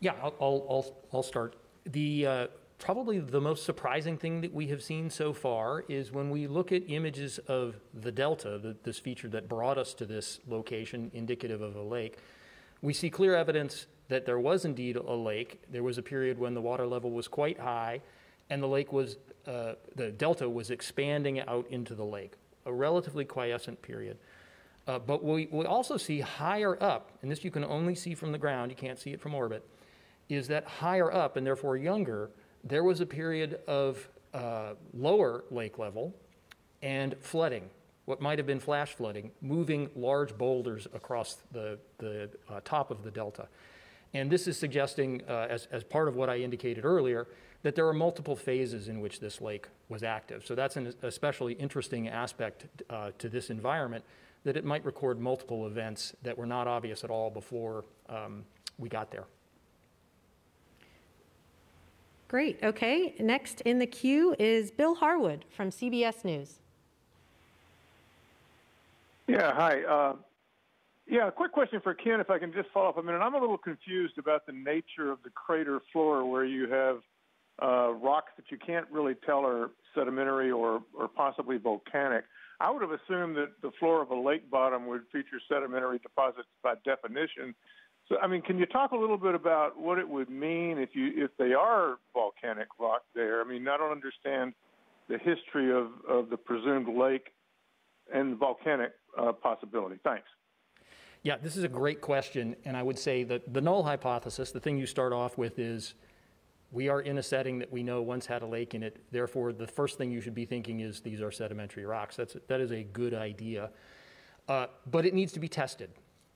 Yeah, I'll I'll I'll start. The uh, Probably the most surprising thing that we have seen so far is when we look at images of the delta, the, this feature that brought us to this location, indicative of a lake, we see clear evidence that there was indeed a lake. There was a period when the water level was quite high, and the lake was, uh, the delta was expanding out into the lake, a relatively quiescent period. Uh, but we, we also see higher up, and this you can only see from the ground, you can't see it from orbit, is that higher up, and therefore younger, there was a period of uh, lower lake level and flooding, what might have been flash flooding, moving large boulders across the, the uh, top of the delta. And this is suggesting, uh, as, as part of what I indicated earlier, that there are multiple phases in which this lake was active. So that's an especially interesting aspect uh, to this environment, that it might record multiple events that were not obvious at all before um, we got there. Great. Okay. Next in the queue is Bill Harwood from C B S News. Yeah. Hi. Uh, yeah. Quick question for Ken, if I can just follow up a minute. I'm a little confused about the nature of the crater floor, where you have uh, rocks that you can't really tell are sedimentary or, or possibly volcanic. I would have assumed that the floor of a lake bottom would feature sedimentary deposits by definition. So, I mean, can you talk a little bit about what it would mean if you if they are volcanic rock there? I mean, I don't understand the history of, of the presumed lake and volcanic uh, possibility. Thanks. Yeah, this is a great question. And I would say that the null hypothesis, the thing you start off with, is we are in a setting that we know once had a lake in it. Therefore, the first thing you should be thinking is these are sedimentary rocks. That's, that is a good idea. Uh, but it needs to be tested.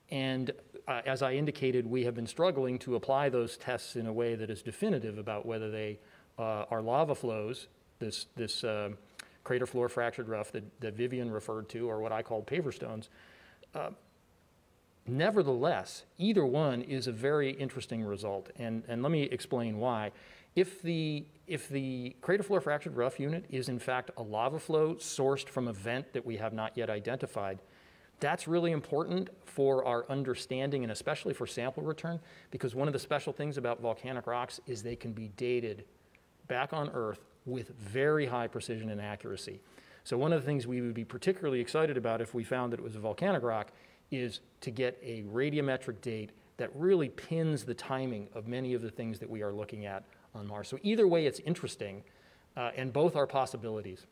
And uh, as I indicated, we have been struggling to apply those tests in a way that is definitive about whether they uh, are lava flows, this, this uh, crater floor fractured rough that, that Vivian referred to, or what I call paver stones. Uh, nevertheless, either one is a very interesting result. And, and let me explain why. If the, if the crater floor fractured rough unit is in fact a lava flow sourced from a vent that we have not yet identified, that's really important for our understanding, and especially for sample return, because one of the special things about volcanic rocks is they can be dated back on Earth with very high precision and accuracy. So one of the things we would be particularly excited about if we found that it was a volcanic rock is to get a radiometric date that really pins the timing of many of the things that we are looking at on Mars. So either way, it's interesting, uh, and both are possibilities.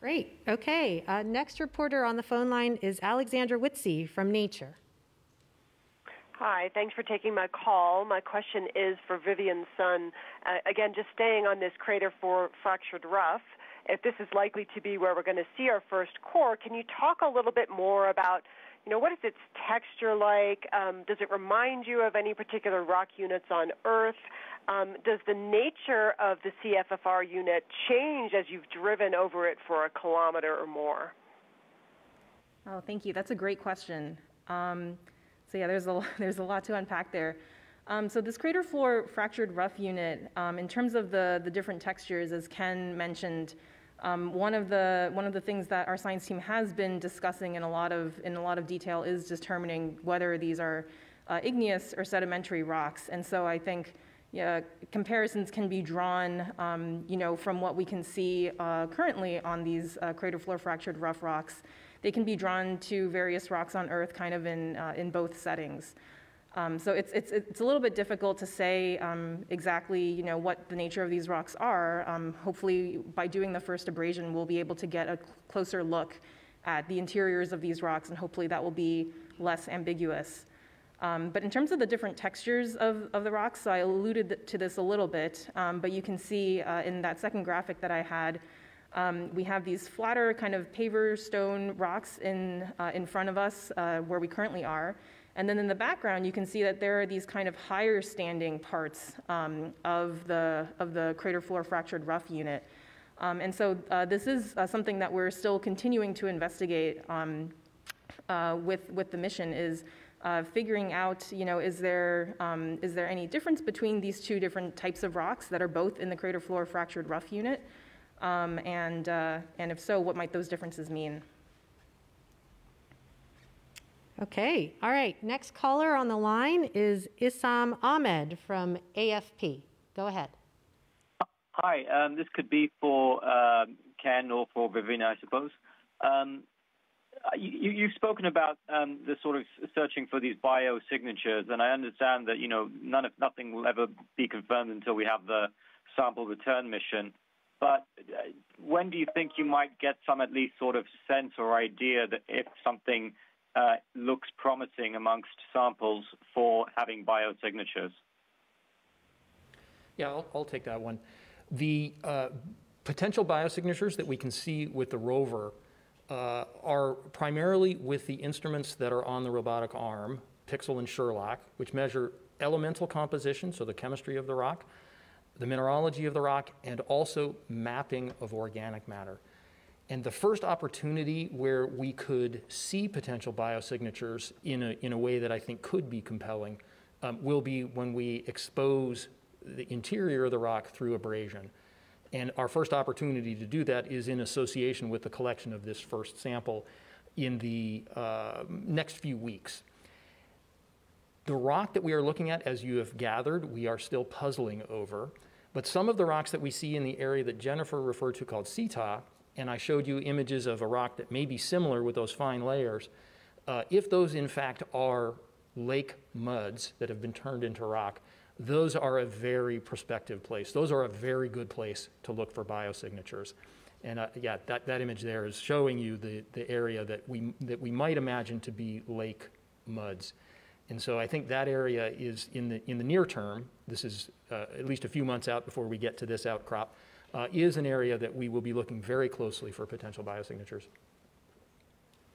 Great. Okay. Uh, next reporter on the phone line is Alexandra Witsey from Nature. Hi. Thanks for taking my call. My question is for Vivian Sun. Uh, again, just staying on this crater for fractured rough, if this is likely to be where we're going to see our first core, can you talk a little bit more about, you know, what is its texture like? Um, does it remind you of any particular rock units on Earth? Um, does the nature of the C F F R unit change as you've driven over it for a kilometer or more? Oh, thank you. That's a great question. Um, so yeah, there's a, there's a lot to unpack there. Um, so this crater floor fractured rough unit, um, in terms of the, the different textures, as Ken mentioned, um, one of the one of the things that our science team has been discussing in a lot of in a lot of detail is determining whether these are uh, igneous or sedimentary rocks. And so I think yeah, comparisons can be drawn, um, you know, from what we can see uh, currently on these uh, crater floor fractured rough rocks. They can be drawn to various rocks on Earth, kind of in uh, in both settings. Um, so it's it's it's a little bit difficult to say um, exactly, you know, what the nature of these rocks are. Um, hopefully, by doing the first abrasion, we'll be able to get a closer look at the interiors of these rocks, and hopefully that will be less ambiguous. Um, but in terms of the different textures of, of the rocks, so I alluded to this a little bit, um, but you can see uh, in that second graphic that I had, um, we have these flatter kind of paver stone rocks in, uh, in front of us uh, where we currently are. And then in the background, you can see that there are these kind of higher standing parts um, of, the, of the Crater Floor Fractured Rough unit. Um, and so uh, this is uh, something that we're still continuing to investigate um, uh, with, with the mission is Uh, figuring out, you know, is there, um, is there any difference between these two different types of rocks that are both in the Crater Floor Fractured Rough unit? Um, and, uh, and if so, what might those differences mean? Okay, all right, next caller on the line is Issam Ahmed from A F P. Go ahead. Hi, um, this could be for uh, Ken or for Vivian, I suppose. Um, Uh, you, you've spoken about um, the sort of searching for these biosignatures, and I understand that you know none of nothing will ever be confirmed until we have the sample return mission. But uh, when do you think you might get some at least sort of sense or idea that if something uh, looks promising amongst samples for having biosignatures? Yeah, I'll, I'll take that one. The uh, potential biosignatures that we can see with the rover Uh, are primarily with the instruments that are on the robotic arm, Pixel and Sherlock, which measure elemental composition, so the chemistry of the rock, the mineralogy of the rock, and also mapping of organic matter. And the first opportunity where we could see potential biosignatures in a, in a way that I think could be compelling um, will be when we expose the interior of the rock through abrasion. And our first opportunity to do that is in association with the collection of this first sample in the uh, next few weeks. The rock that we are looking at, as you have gathered, we are still puzzling over. But some of the rocks that we see in the area that Jennifer referred to called Séítah, and I showed you images of a rock that may be similar with those fine layers, uh, if those in fact are lake muds that have been turned into rock, those are a very prospective place. Those are a very good place to look for biosignatures. And uh, yeah, that, that image there is showing you the, the area that we, that we might imagine to be lake muds. And so I think that area is in the, in the near term, this is uh, at least a few months out before we get to this outcrop, uh, is an area that we will be looking very closely for potential biosignatures.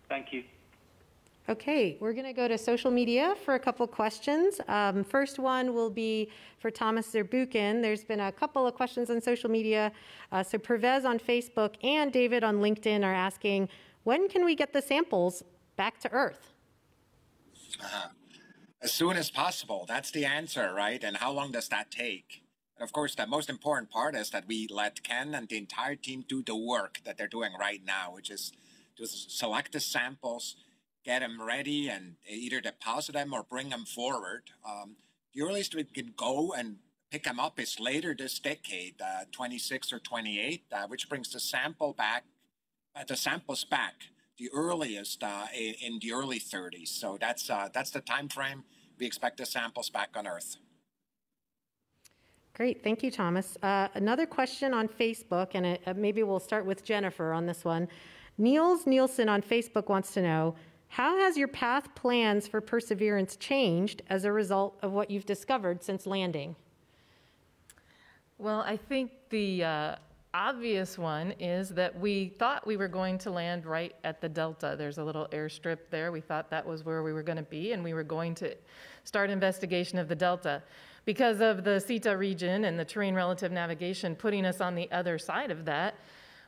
Thank you. Okay, we're going to go to social media for a couple questions. Um, first one will be for Thomas Zurbuchen. There's been a couple of questions on social media. Uh, so Pervez on Facebook and David on LinkedIn are asking, when can we get the samples back to Earth? Uh, as soon as possible. That's the answer, right? And how long does that take? And of course, the most important part is that we let Ken and the entire team do the work that they're doing right now, which is to select the samples, get them ready, and either deposit them or bring them forward. Um, the earliest we can go and pick them up is later this decade, uh, twenty-six or twenty-eight, uh, which brings the sample back, uh, the samples back, the earliest uh, in the early thirties. So that's uh, that's the time frame we expect the samples back on Earth. Great, thank you, Thomas. Uh, another question on Facebook, and it, uh, maybe we'll start with Jennifer on this one. Niels Nielsen on Facebook wants to know, how has your path plans for Perseverance changed as a result of what you've discovered since landing? Well, I think the uh, obvious one is that we thought we were going to land right at the delta. There's a little airstrip there. We thought that was where we were going to be, and we were going to start investigation of the delta. Because of the CETA region and the terrain relative navigation putting us on the other side of that,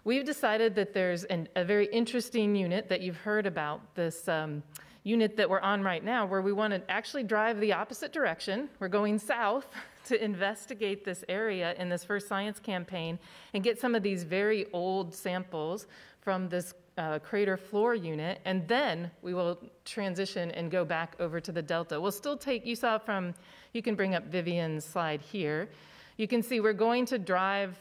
we've decided that there's an, a very interesting unit that you've heard about, this um, unit that we're on right now, where we want to actually drive the opposite direction. We're going south to investigate this area in this first science campaign and get some of these very old samples from this uh, crater floor unit, and then we will transition and go back over to the delta. We'll still take, you saw from, you can bring up Vivian's slide here. You can see we're going to drive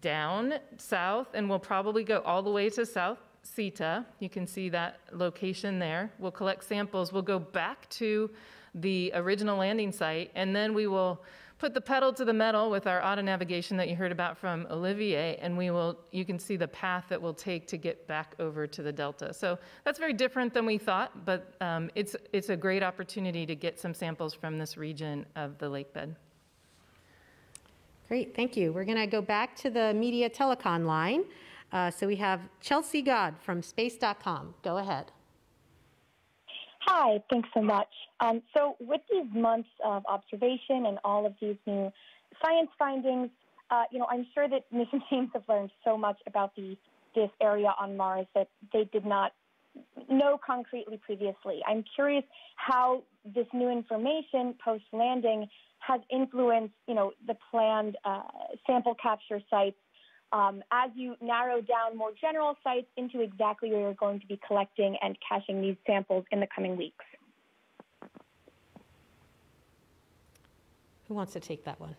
down south, and we'll probably go all the way to South Séítah. You can see that location there. We'll collect samples. We'll go back to the original landing site, and then we will put the pedal to the metal with our auto navigation that you heard about from Olivier, and we will, you can see the path that we'll take to get back over to the delta. So that's very different than we thought, but um, it's, it's a great opportunity to get some samples from this region of the lake bed. Great, thank you. We're going to go back to the media telecon line. Uh, so we have Chelsea God from space dot com. Go ahead. Hi, thanks so much. Um, so with these months of observation and all of these new science findings, uh, you know, I'm sure that mission teams have learned so much about the, this area on Mars that they did not know concretely previously. I'm curious how this new information post-landing has influenced, you know, the planned uh, sample capture sites um, as you narrow down more general sites into exactly where you're going to be collecting and caching these samples in the coming weeks. Who wants to take that one?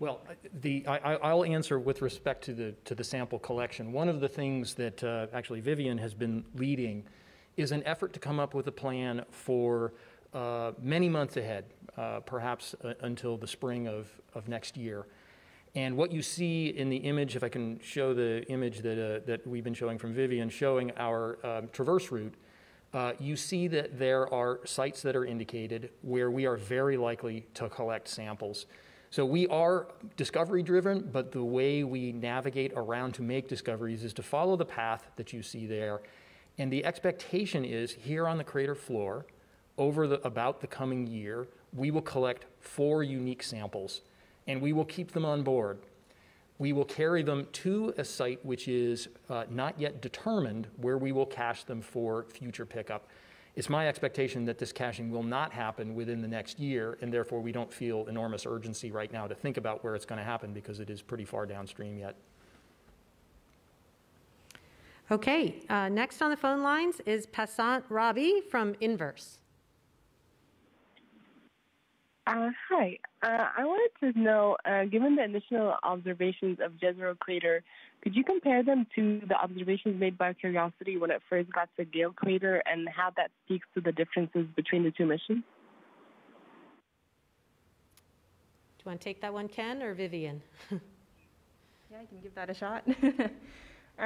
Well, the, I, I'll answer with respect to the, to the sample collection. One of the things that uh, actually Vivian has been leading is an effort to come up with a plan for uh, many months ahead, uh, perhaps uh, until the spring of, of next year. And what you see in the image, if I can show the image that, uh, that we've been showing from Vivian, showing our um, traverse route, uh, you see that there are sites that are indicated where we are very likely to collect samples. So we are discovery-driven, but the way we navigate around to make discoveries is to follow the path that you see there. And the expectation is here on the crater floor, over the, about the coming year, we will collect four unique samples, and we will keep them on board. We will carry them to a site which is uh, not yet determined, where we will cache them for future pickup. It's my expectation that this caching will not happen within the next year, and therefore we don't feel enormous urgency right now to think about where it's going to happen because it is pretty far downstream yet. Okay, uh, next on the phone lines is Passant Ravi from Inverse. Uh, hi, uh, I wanted to know, uh, given the initial observations of Jezero Crater, could you compare them to the observations made by Curiosity when it first got to Gale Crater and how that speaks to the differences between the two missions? Do you want to take that one, Ken, or Vivian? Yeah, I can give that a shot. All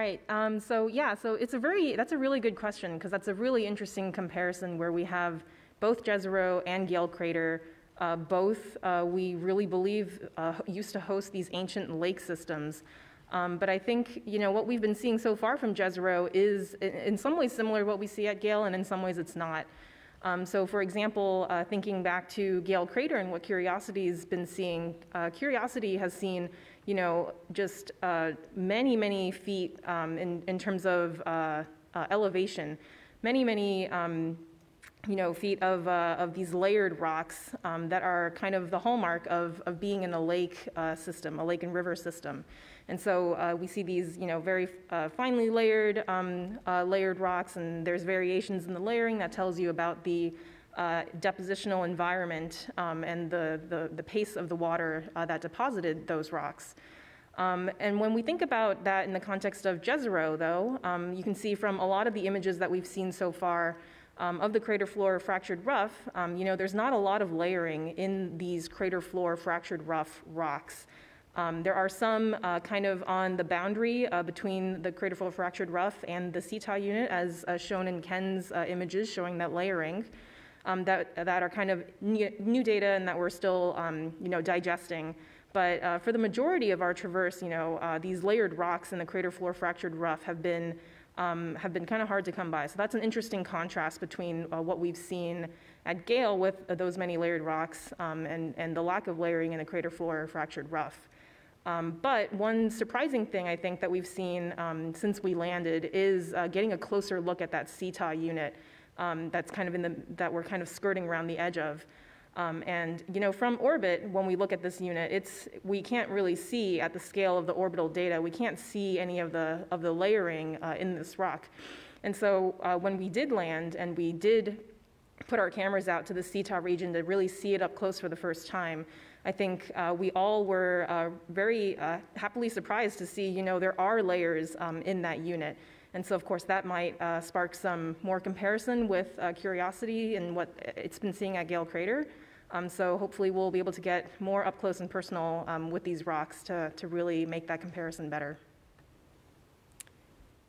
right, um, so yeah, so it's a very, that's a really good question because that's a really interesting comparison where we have both Jezero and Gale Crater, uh, both uh, we really believe uh, used to host these ancient lake systems. Um, but I think, you know, what we've been seeing so far from Jezero is in, in some ways similar to what we see at Gale, and in some ways it's not. Um, so for example, uh, thinking back to Gale Crater and what Curiosity's been seeing, uh, Curiosity has seen, you know, just uh, many, many feet um, in, in terms of uh, uh, elevation, many, many, um, you know, feet of, uh, of these layered rocks um, that are kind of the hallmark of, of being in a lake uh, system, a lake and river system. And so uh, we see these, you know, very uh, finely layered, um, uh, layered rocks, and there's variations in the layering that tells you about the uh, depositional environment um, and the, the, the pace of the water uh, that deposited those rocks. Um, and when we think about that in the context of Jezero, though, um, you can see from a lot of the images that we've seen so far Um, of the crater floor fractured rough, um, you know, there's not a lot of layering in these crater floor fractured rough rocks. Um, there are some uh, kind of on the boundary uh, between the crater floor fractured rough and the Séítah unit, as uh, shown in Ken's uh, images showing that layering, um, that, that are kind of new, new data and that we're still, um, you know, digesting. But uh, for the majority of our traverse, you know, uh, these layered rocks in the crater floor fractured rough have been Um, have been kind of hard to come by. So that's an interesting contrast between uh, what we've seen at Gale with uh, those many layered rocks um, and, and the lack of layering in the crater floor fractured rough. Um, but one surprising thing I think that we've seen um, since we landed is uh, getting a closer look at that Séítah unit um, that's kind of in the, that we're kind of skirting around the edge of. Um, and, you know, from orbit, when we look at this unit, it's, we can't really see at the scale of the orbital data, we can't see any of the, of the layering uh, in this rock. And so uh, when we did land and we did put our cameras out to the Séítah region to really see it up close for the first time, I think uh, we all were uh, very uh, happily surprised to see, you know, there are layers um, in that unit. And so, of course, that might uh, spark some more comparison with uh, Curiosity and what it's been seeing at Gale Crater. Um, so hopefully we'll be able to get more up close and personal um, with these rocks to, to really make that comparison better.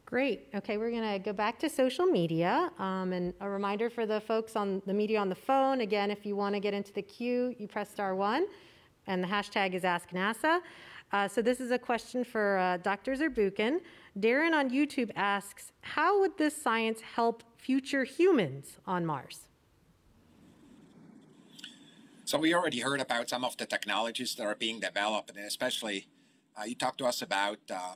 Great. Okay, we're going to go back to social media. Um, and a reminder for the folks on the media on the phone, again, if you want to get into the queue, you press star one, and the hashtag is Ask NASA. Uh, so this is a question for uh, Doctor Zurbuchen. Darren on YouTube asks, how would this science help future humans on Mars? So we already heard about some of the technologies that are being developed, and especially uh, you talked to us about uh,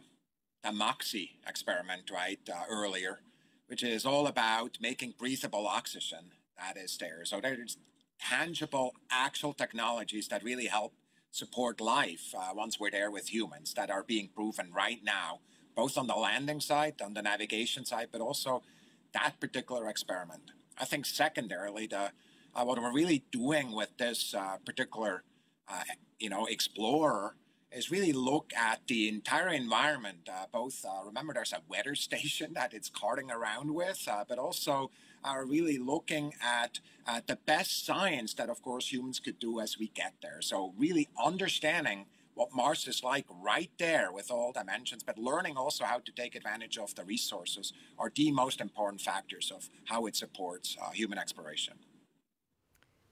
the MOXIE experiment, right, uh, earlier, which is all about making breathable oxygen that is there. So there's tangible, actual technologies that really help support life uh, once we're there with humans that are being proven right now, both on the landing side, on the navigation side, but also that particular experiment. I think secondarily, the Uh, what we're really doing with this uh, particular, uh, you know, explorer is really look at the entire environment. Uh, both, uh, remember, there's a weather station that it's carting around with, uh, but also are really looking at uh, the best science that, of course, humans could do as we get there. So really understanding what Mars is like right there with all dimensions, but learning also how to take advantage of the resources are the most important factors of how it supports uh, human exploration.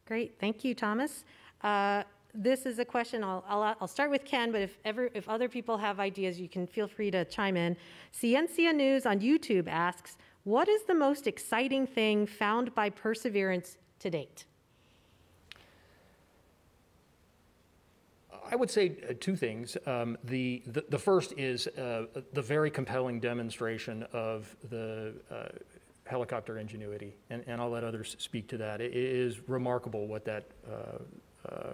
Great, thank you, Thomas. Uh, this is a question, I'll, I'll, I'll start with Ken, but if, ever, if other people have ideas, you can feel free to chime in. Ciencia News on YouTube asks, what is the most exciting thing found by Perseverance to date? I would say two things. Um, the, the, the first is uh, the very compelling demonstration of the uh, helicopter Ingenuity, and, and I'll let others speak to that. It is remarkable what that uh, uh,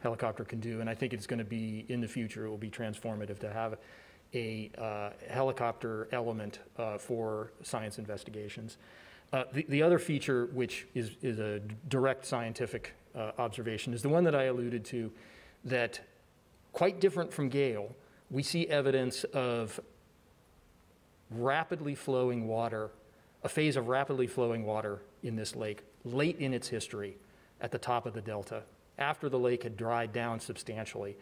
helicopter can do, and I think it's going to be, in the future, it will be transformative to have a uh, helicopter element uh, for science investigations. Uh, the, the other feature, which is, is a direct scientific uh, observation, is the one that I alluded to, that quite different from Gale, we see evidence of rapidly flowing water a phase of rapidly flowing water in this lake, late in its history, at the top of the delta, after the lake had dried down substantially.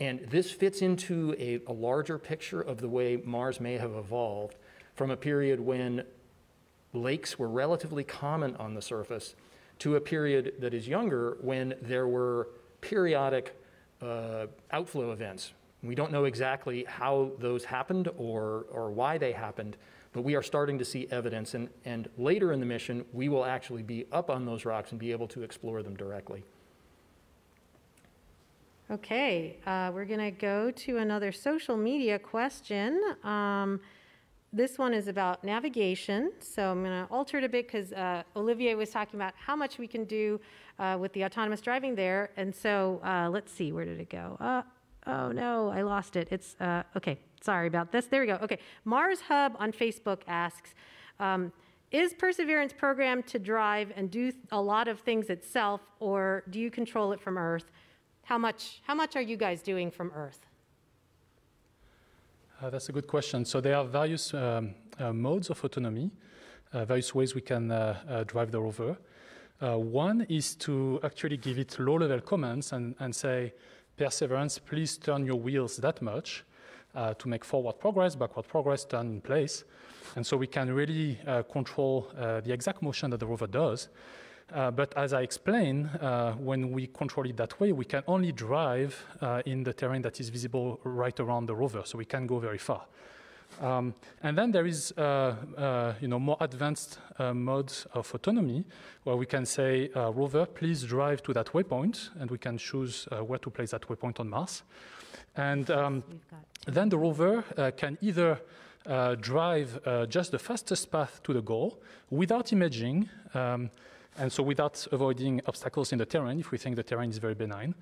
And this fits into a, a larger picture of the way Mars may have evolved from a period when lakes were relatively common on the surface to a period that is younger when there were periodic uh, outflow events. We don't know exactly how those happened or, or why they happened, but we are starting to see evidence, and, and later in the mission, we will actually be up on those rocks and be able to explore them directly. Okay, uh, we're gonna go to another social media question. Um, this one is about navigation, so I'm gonna alter it a bit because uh, Olivier was talking about how much we can do uh, with the autonomous driving there, and so uh, let's see, where did it go? Uh, oh no, I lost it, it's, uh, okay. Sorry about this. There we go. Okay. Mars Hub on Facebook asks, um, is Perseverance programmed to drive and do a lot of things itself, or do you control it from Earth? How much, how much are you guys doing from Earth? Uh, that's a good question. So there are various um, uh, modes of autonomy, uh, various ways we can uh, uh, drive the rover. Uh, one is to actually give it low-level commands and, and say, Perseverance, please turn your wheels that much. Uh, to make forward progress, backward progress, turn in place. And so we can really uh, control uh, the exact motion that the rover does. Uh, but as I explained, uh, when we control it that way, we can only drive uh, in the terrain that is visible right around the rover, so we can't go very far. Um, and then there is, uh, uh, you know, more advanced uh, modes of autonomy where we can say, uh, rover, please drive to that waypoint, and we can choose uh, where to place that waypoint on Mars. And um, then the rover uh, can either uh, drive uh, just the fastest path to the goal without imaging, um, and so without avoiding obstacles in the terrain, if we think the terrain is very benign,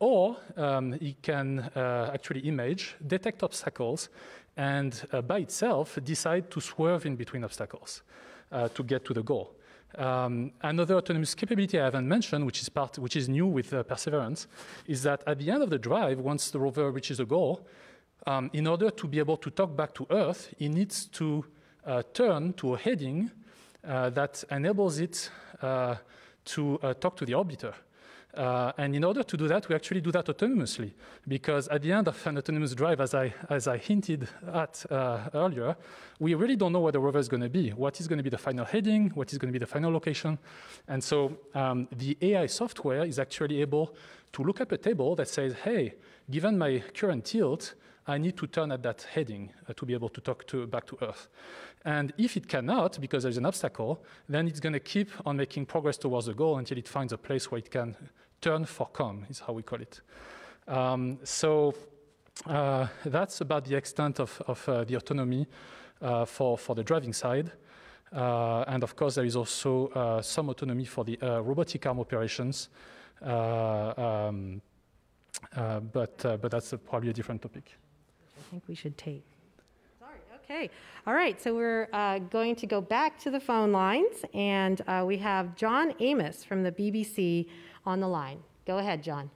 or um, it can uh, actually image, detect obstacles, and uh, by itself decide to swerve in between obstacles uh, to get to the goal. Um, another autonomous capability I haven't mentioned, which is, part, which is new with uh, Perseverance, is that at the end of the drive, once the rover reaches a goal, um, in order to be able to talk back to Earth, it needs to uh, turn to a heading uh, that enables it uh, to uh, talk to the orbiter. Uh, and in order to do that, we actually do that autonomously, because at the end of an autonomous drive, as I, as I hinted at uh, earlier, we really don't know where the rover is going to be, what is going to be the final heading, what is going to be the final location. And so um, the A I software is actually able to look up a table that says, hey, given my current tilt, I need to turn at that heading uh, to be able to talk to, back to Earth. And if it cannot, because there's an obstacle, then it's going to keep on making progress towards the goal until it finds a place where it can turn for com, is how we call it. Um, so uh, that's about the extent of, of uh, the autonomy uh, for, for the driving side. Uh, and of course, there is also uh, some autonomy for the uh, robotic arm operations. Uh, um, uh, but, uh, but that's uh, probably a different topic. I think we should take. Sorry, okay. All right, so we're uh, going to go back to the phone lines, and uh, we have John Amos from the B B C on the line. Go ahead, John.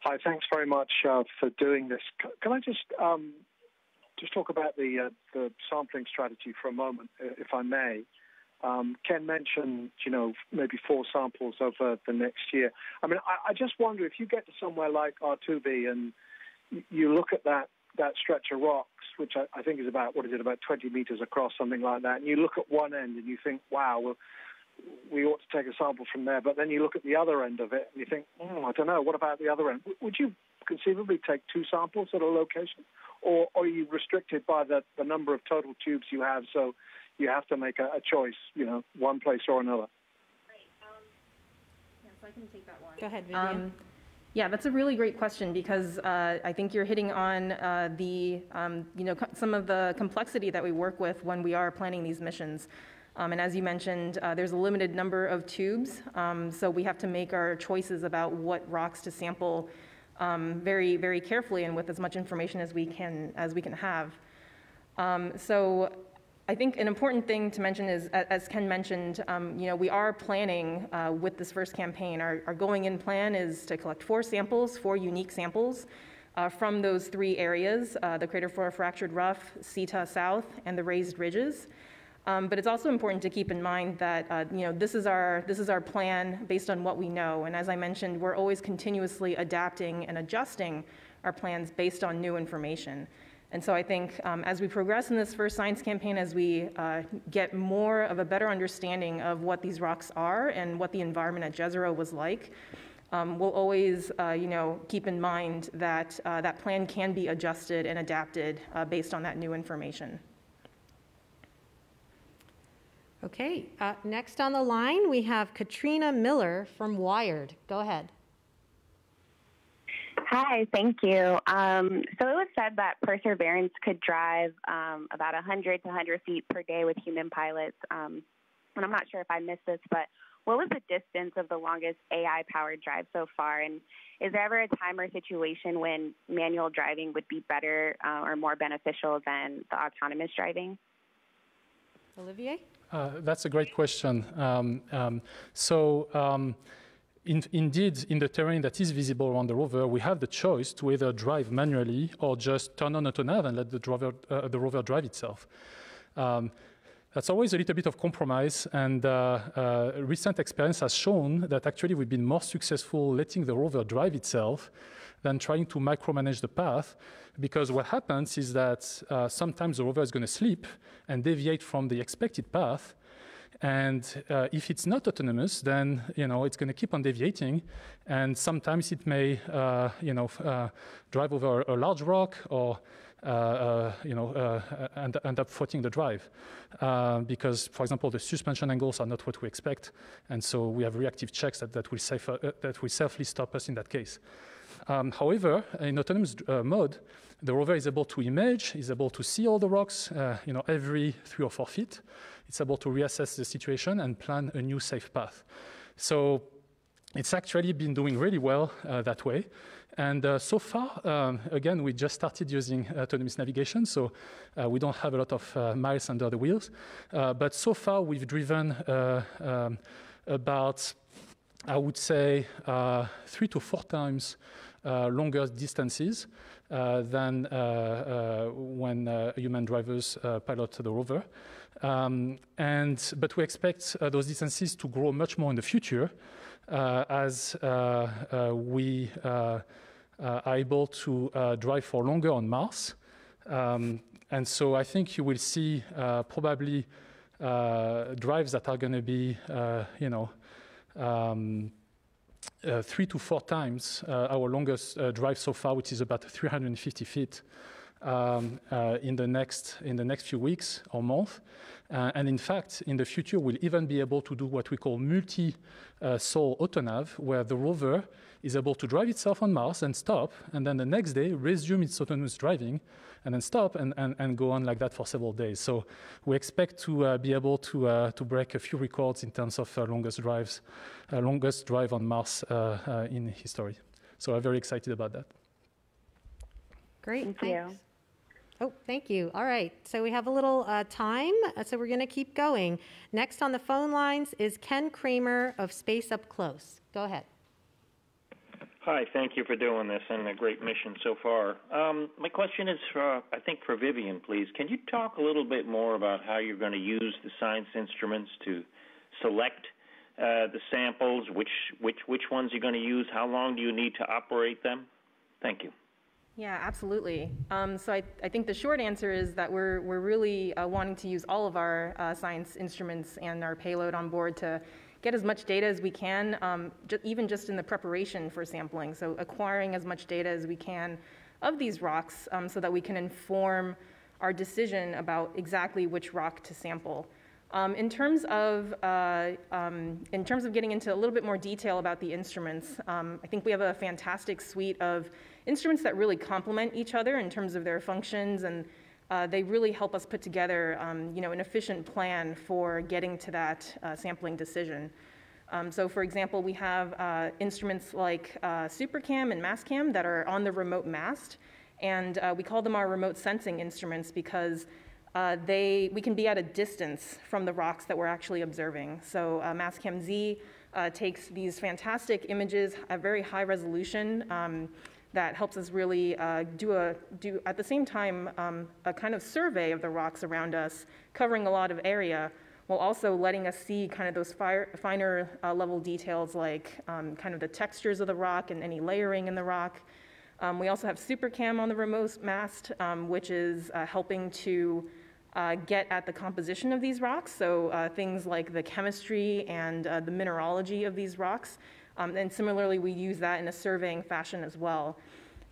Hi, thanks very much uh, for doing this. Can I just um, just talk about the, uh, the sampling strategy for a moment, if I may? Um, Ken mentioned, you know, maybe four samples over the next year. I mean, I, I just wonder if you get to somewhere like R two B and you look at that, that stretch of rocks, which I, I think is about, what is it, about twenty meters across, something like that, and you look at one end and you think, wow, well, we ought to take a sample from there, but then you look at the other end of it and you think, oh, I don't know, what about the other end? W would you conceivably take two samples at a location, or, or are you restricted by the, the number of total tubes you have, so you have to make a, a choice, you know, one place or another? Right. Um, yeah, so I can take that one. Go ahead, Vivian. Um, Yeah, that's a really great question, because uh, I think you're hitting on uh, the, um, you know, some of the complexity that we work with when we are planning these missions. Um, and as you mentioned, uh, there's a limited number of tubes, um, so we have to make our choices about what rocks to sample um, very, very carefully and with as much information as we can, as we can have. Um, so I think an important thing to mention is, as Ken mentioned, um, you know, we are planning uh, with this first campaign. Our, our going-in plan is to collect four samples, four unique samples, uh, from those three areas, uh, the Crater Floor Fractured Rough, Séítah South, and the Raised Ridges. Um, but it's also important to keep in mind that, uh, you know, this is, our, this is our plan based on what we know. And as I mentioned, we're always continuously adapting and adjusting our plans based on new information. And so I think um, as we progress in this first science campaign, as we uh, get more of a better understanding of what these rocks are and what the environment at Jezero was like, um, we'll always uh, you know, keep in mind that uh, that plan can be adjusted and adapted uh, based on that new information. Okay, uh, next on the line, we have Katrina Miller from Wired. Go ahead. Hi, thank you. Um, so it was said that Perseverance could drive um, about one hundred to one hundred feet per day with human pilots. Um, and I'm not sure if I missed this, but what was the distance of the longest A I-powered drive so far? And is there ever a time or situation when manual driving would be better uh, or more beneficial than the autonomous driving? Olivier? Uh, that's a great question. Um, um, so. Um, In, indeed, in the terrain that is visible around the rover, we have the choice to either drive manually or just turn on AutoNav and let the, driver, uh, the rover drive itself. Um, that's always a little bit of compromise, and uh, uh, recent experience has shown that actually we've been more successful letting the rover drive itself than trying to micromanage the path, because what happens is that uh, sometimes the rover is going to sleep and deviate from the expected path. And uh, if it's not autonomous, then, you know, it's going to keep on deviating. And sometimes it may, uh, you know, uh, drive over a large rock or, uh, uh, you know, uh, and end up footing the drive. Uh, because, for example, the suspension angles are not what we expect. And so we have reactive checks that, that, will, safe, uh, that will safely stop us in that case. Um, however, in autonomous uh, mode, the rover is able to image, is able to see all the rocks, uh, you know, every three or four feet. It's able to reassess the situation and plan a new safe path. So it's actually been doing really well uh, that way. And uh, so far, um, again, we just started using autonomous navigation, so uh, we don't have a lot of uh, miles under the wheels. Uh, but so far, we've driven uh, um, about, I would say, uh, three to four times uh, longer distances uh, than uh, uh, when uh, human drivers uh, pilot the rover. Um, and, but we expect uh, those distances to grow much more in the future uh, as uh, uh, we uh, uh, are able to uh, drive for longer on Mars. Um, and so I think you will see uh, probably uh, drives that are going to be, uh, you know, um, uh, three to four times uh, our longest uh, drive so far, which is about three hundred fifty feet. Um, uh, in the next in the next few weeks or month, uh, and in fact, in the future, we'll even be able to do what we call multi-sol uh, AutoNav, where the rover is able to drive itself on Mars and stop, and then the next day resume its autonomous driving, and then stop and and, and go on like that for several days. So we expect to uh, be able to uh, to break a few records in terms of uh, longest drives, uh, longest drive on Mars uh, uh, in history. So I'm very excited about that. Great, thank thanks. You. Oh, thank you. All right. So we have a little uh, time, so we're going to keep going. Next on the phone lines is Ken Kramer of Space Up Close. Go ahead. Hi. Thank you for doing this and a great mission so far. Um, my question is, for, I think, for Vivian, please. Can you talk a little bit more about how you're going to use the science instruments to select uh, the samples, which, which, which ones you're going to use, how long do you need to operate them? Thank you. Yeah, absolutely. Um, so I, I think the short answer is that we're, we're really uh, wanting to use all of our uh, science instruments and our payload on board to get as much data as we can, um, ju- even just in the preparation for sampling. So acquiring as much data as we can of these rocks um, so that we can inform our decision about exactly which rock to sample. Um, in terms of uh, um, in terms of getting into a little bit more detail about the instruments, um, I think we have a fantastic suite of instruments that really complement each other in terms of their functions, and uh, they really help us put together, um, you know, an efficient plan for getting to that uh, sampling decision. Um, so, for example, we have uh, instruments like uh, SuperCam and MastCam that are on the remote mast, and uh, we call them our remote sensing instruments because. Uh, they, we can be at a distance from the rocks that we're actually observing. So uh, MastCam Z uh, takes these fantastic images at very high resolution um, that helps us really uh, do, a, do, at the same time, um, a kind of survey of the rocks around us, covering a lot of area, while also letting us see kind of those fire, finer uh, level details like um, kind of the textures of the rock and any layering in the rock. Um, we also have SuperCam on the remote mast, um, which is uh, helping to Uh, get at the composition of these rocks, so uh, things like the chemistry and uh, the mineralogy of these rocks. Um, and similarly, we use that in a surveying fashion as well.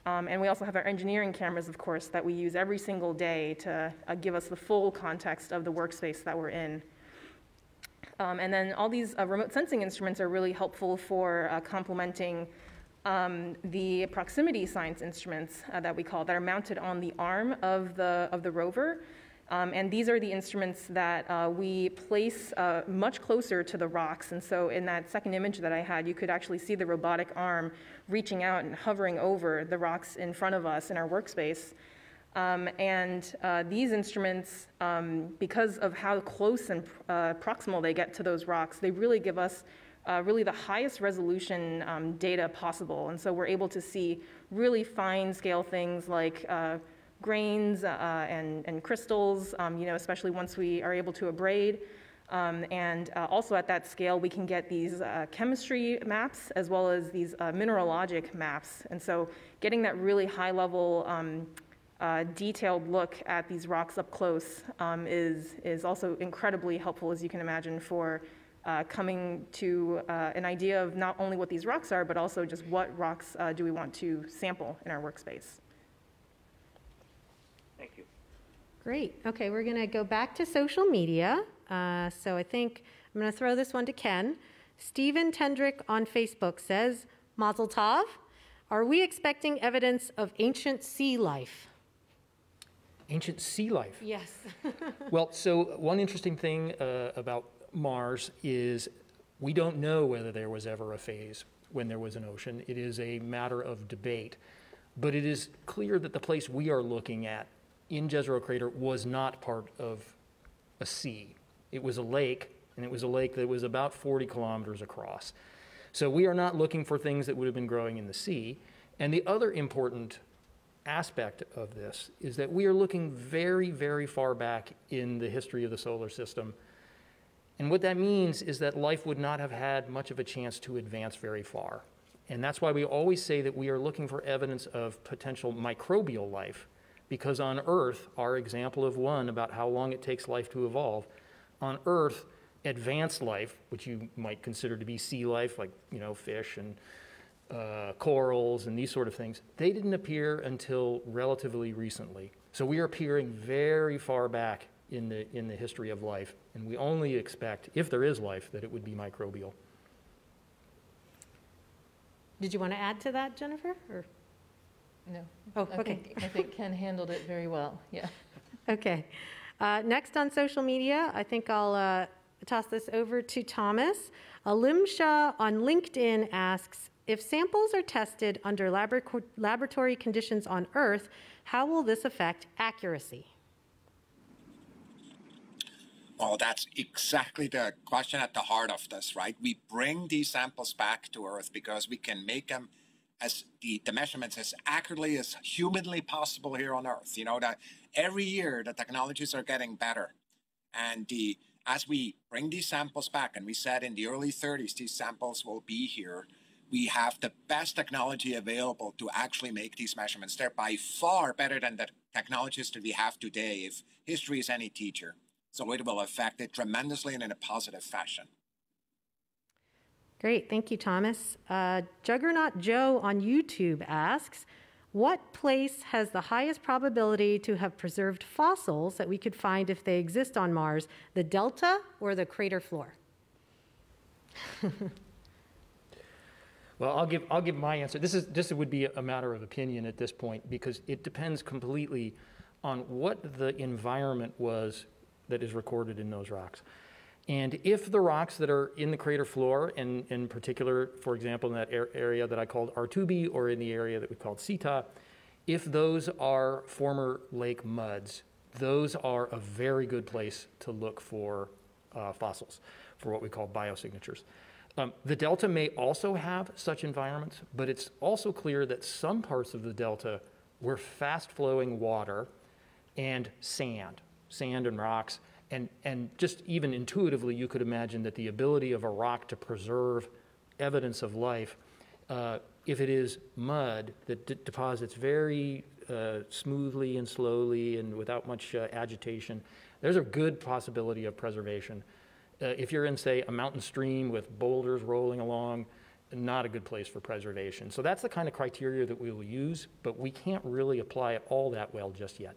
Um, and we also have our engineering cameras, of course, that we use every single day to uh, give us the full context of the workspace that we're in. Um, and then all these uh, remote sensing instruments are really helpful for uh, complementing Um, the proximity science instruments uh, that we call that are mounted on the arm of the, of the rover. Um, and these are the instruments that uh, we place uh, much closer to the rocks. And so in that second image that I had, you could actually see the robotic arm reaching out and hovering over the rocks in front of us in our workspace. Um, and uh, these instruments, um, because of how close and uh, proximal they get to those rocks, they really give us uh, really the highest resolution um, data possible. And so we're able to see really fine scale things like uh, grains uh, and, and crystals, um, you know, especially once we are able to abrade. Um, and uh, also at that scale, we can get these uh, chemistry maps as well as these uh, mineralogic maps. And so getting that really high level um, uh, detailed look at these rocks up close um, is, is also incredibly helpful, as you can imagine, for uh, coming to uh, an idea of not only what these rocks are, but also just what rocks uh, do we want to sample in our workspace. Great. Okay, we're going to go back to social media. Uh, so I think I'm going to throw this one to Ken. Stephen Tendrick on Facebook says, Mazel Tov, are we expecting evidence of ancient sea life? Ancient sea life? Yes. Well, so one interesting thing uh, about Mars is we don't know whether there was ever a phase when there was an ocean. It is a matter of debate. But it is clear that the place we are looking at in Jezero Crater was not part of a sea. It was a lake, and it was a lake that was about forty kilometers across. So we are not looking for things that would have been growing in the sea. And the other important aspect of this is that we are looking very, very far back in the history of the solar system. And what that means is that life would not have had much of a chance to advance very far. And that's why we always say that we are looking for evidence of potential microbial life, because on Earth, our example of one about how long it takes life to evolve, on Earth, advanced life, which you might consider to be sea life, like, you know, fish and uh, corals and these sort of things, they didn't appear until relatively recently. So we are peering very far back in the, in the history of life, and we only expect, if there is life, that it would be microbial. Did you want to add to that, Jennifer? Or? No. Oh, I okay. Think, I think Ken handled it very well. Yeah. Okay. Uh, next on social media, I think I'll uh, toss this over to Thomas. Alimsha on LinkedIn asks, if samples are tested under labor laboratory conditions on Earth, how will this affect accuracy? Well, that's exactly the question at the heart of this, right? We bring these samples back to Earth because we can make them as the, the measurements as accurately as humanly possible here on Earth. You know, that every year the technologies are getting better. And the as we bring these samples back, and we said in the early thirties, these samples will be here, we have the best technology available to actually make these measurements. They're by far better than the technologies that we have today, if history is any teacher. So it will affect it tremendously and in a positive fashion. Great, thank you, Thomas. Uh, Juggernaut Joe on YouTube asks, what place has the highest probability to have preserved fossils that we could find if they exist on Mars, the delta or the crater floor? Well, I'll give, I'll give my answer. This, is, this would be a matter of opinion at this point, because it depends completely on what the environment was that is recorded in those rocks. And if the rocks that are in the crater floor, and in particular, for example, in that area that I called R two B, or in the area that we called Séítah, if those are former lake muds, those are a very good place to look for uh, fossils, for what we call biosignatures. Um, the delta may also have such environments, but it's also clear that some parts of the delta were fast-flowing water and sand. sand and rocks, and, and just even intuitively, you could imagine that the ability of a rock to preserve evidence of life, uh, if it is mud that d deposits very uh, smoothly and slowly and without much uh, agitation, there's a good possibility of preservation. Uh, if you're in, say, a mountain stream with boulders rolling along, not a good place for preservation. So that's the kind of criteria that we will use, but we can't really apply it all that well just yet.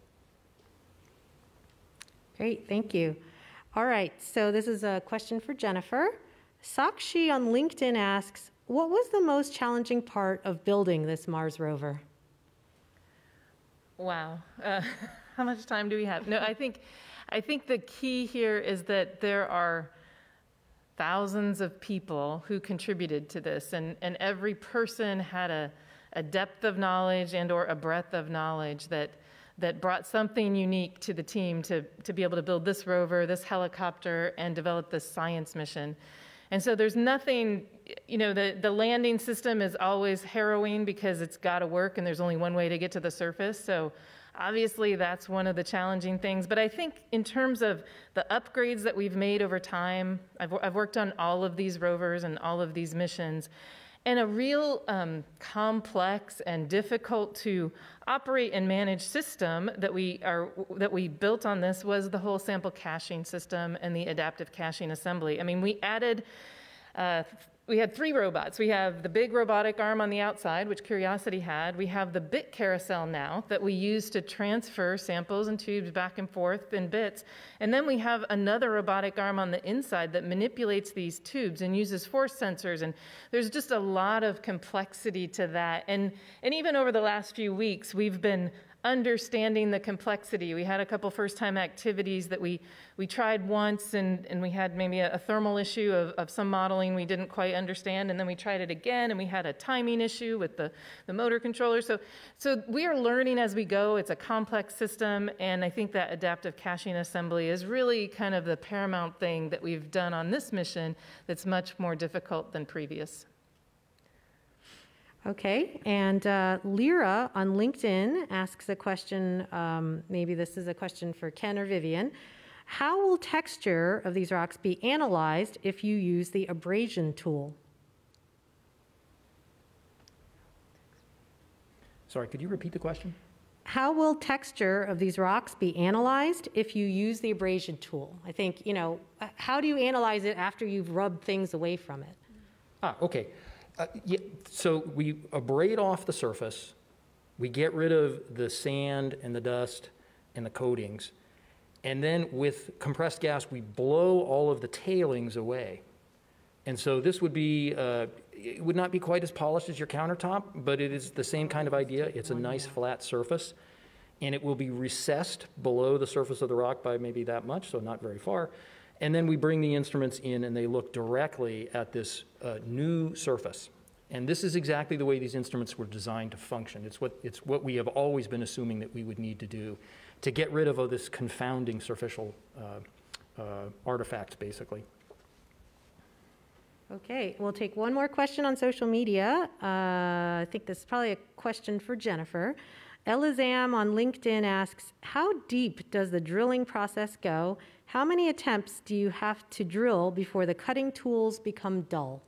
Great, thank you. All right, so this is a question for Jennifer. Sakshi on LinkedIn asks, what was the most challenging part of building this Mars rover? Wow, uh, how much time do we have? No, I think, I think the key here is that there are thousands of people who contributed to this, and, and every person had a, a depth of knowledge and or a breadth of knowledge that that brought something unique to the team to, to be able to build this rover, this helicopter, and develop this science mission. And so there's nothing, you know, the, the landing system is always harrowing because it's got to work and there's only one way to get to the surface. So obviously that's one of the challenging things. But I think in terms of the upgrades that we've made over time, I've, I've worked on all of these rovers and all of these missions. And a real um, complex and difficult to operate and manage system that we are that we built on this was the whole sample caching system and the adaptive caching assembly. I mean, we added, uh, we had three robots. We have the big robotic arm on the outside, which Curiosity had. We have the bit carousel now that we use to transfer samples and tubes back and forth in bits. And then we have another robotic arm on the inside that manipulates these tubes and uses force sensors. And there's just a lot of complexity to that. And, and even over the last few weeks, we've been understanding the complexity. We had a couple first-time activities that we, we tried once, and, and we had maybe a, a thermal issue of, of some modeling we didn't quite understand, and then we tried it again, and we had a timing issue with the, the motor controller. So, so we are learning as we go. It's a complex system, and I think that adaptive caching assembly is really kind of the paramount thing that we've done on this mission that's much more difficult than previous. Okay, and uh, Lyra on LinkedIn asks a question, um, maybe this is a question for Ken or Vivian. How will texture of these rocks be analyzed if you use the abrasion tool? Sorry, could you repeat the question? How will texture of these rocks be analyzed if you use the abrasion tool? I think, you know, how do you analyze it after you've rubbed things away from it? Ah, okay. Uh, yeah, so we abrade off the surface, we get rid of the sand and the dust and the coatings, and then with compressed gas we blow all of the tailings away. And so this would be, uh, it would not be quite as polished as your countertop, but it is the same kind of idea. It's a nice flat surface, and it will be recessed below the surface of the rock by maybe that much, so not very far. And then we bring the instruments in and they look directly at this uh, new surface. And this is exactly the way these instruments were designed to function. It's what, it's what we have always been assuming that we would need to do to get rid of all this confounding surficial uh, uh, artifacts, basically. Okay, we'll take one more question on social media. Uh, I think this is probably a question for Jennifer. Elizam on LinkedIn asks, how deep does the drilling process go? How many attempts do you have to drill before the cutting tools become dull?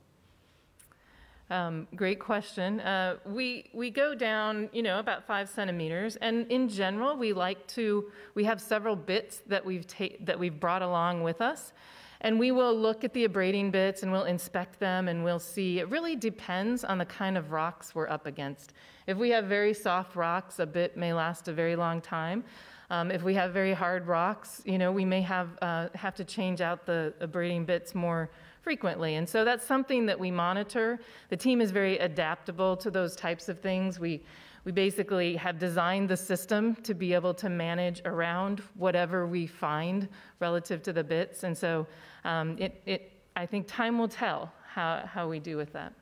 Um, great question. Uh, we, we go down, you know, about five centimeters, and in general, we like to, we have several bits that we've, that we've brought along with us, and we will look at the abrading bits and we'll inspect them and we'll see. It really depends on the kind of rocks we're up against. If we have very soft rocks, a bit may last a very long time. Um, if we have very hard rocks, you know, we may have uh, have to change out the abrading bits more frequently. And so that's something that we monitor. The team is very adaptable to those types of things. We, we basically have designed the system to be able to manage around whatever we find relative to the bits. And so um, it, it, I think time will tell how, how we do with that.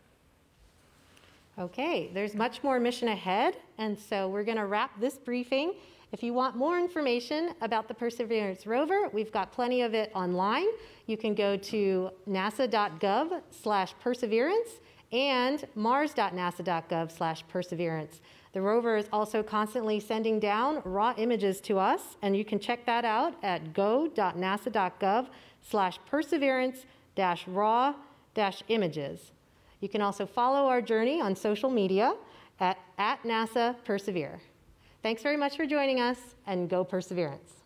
Okay, there's much more mission ahead. And so we're going to wrap this briefing. If you want more information about the Perseverance rover, we've got plenty of it online. You can go to nasa.gov slash perseverance and mars.nasa.gov slash perseverance. The rover is also constantly sending down raw images to us, and you can check that out at go.nasa.gov slash perseverance dash raw dash images. You can also follow our journey on social media at, at NASA Persevere. Thanks very much for joining us, and go Perseverance.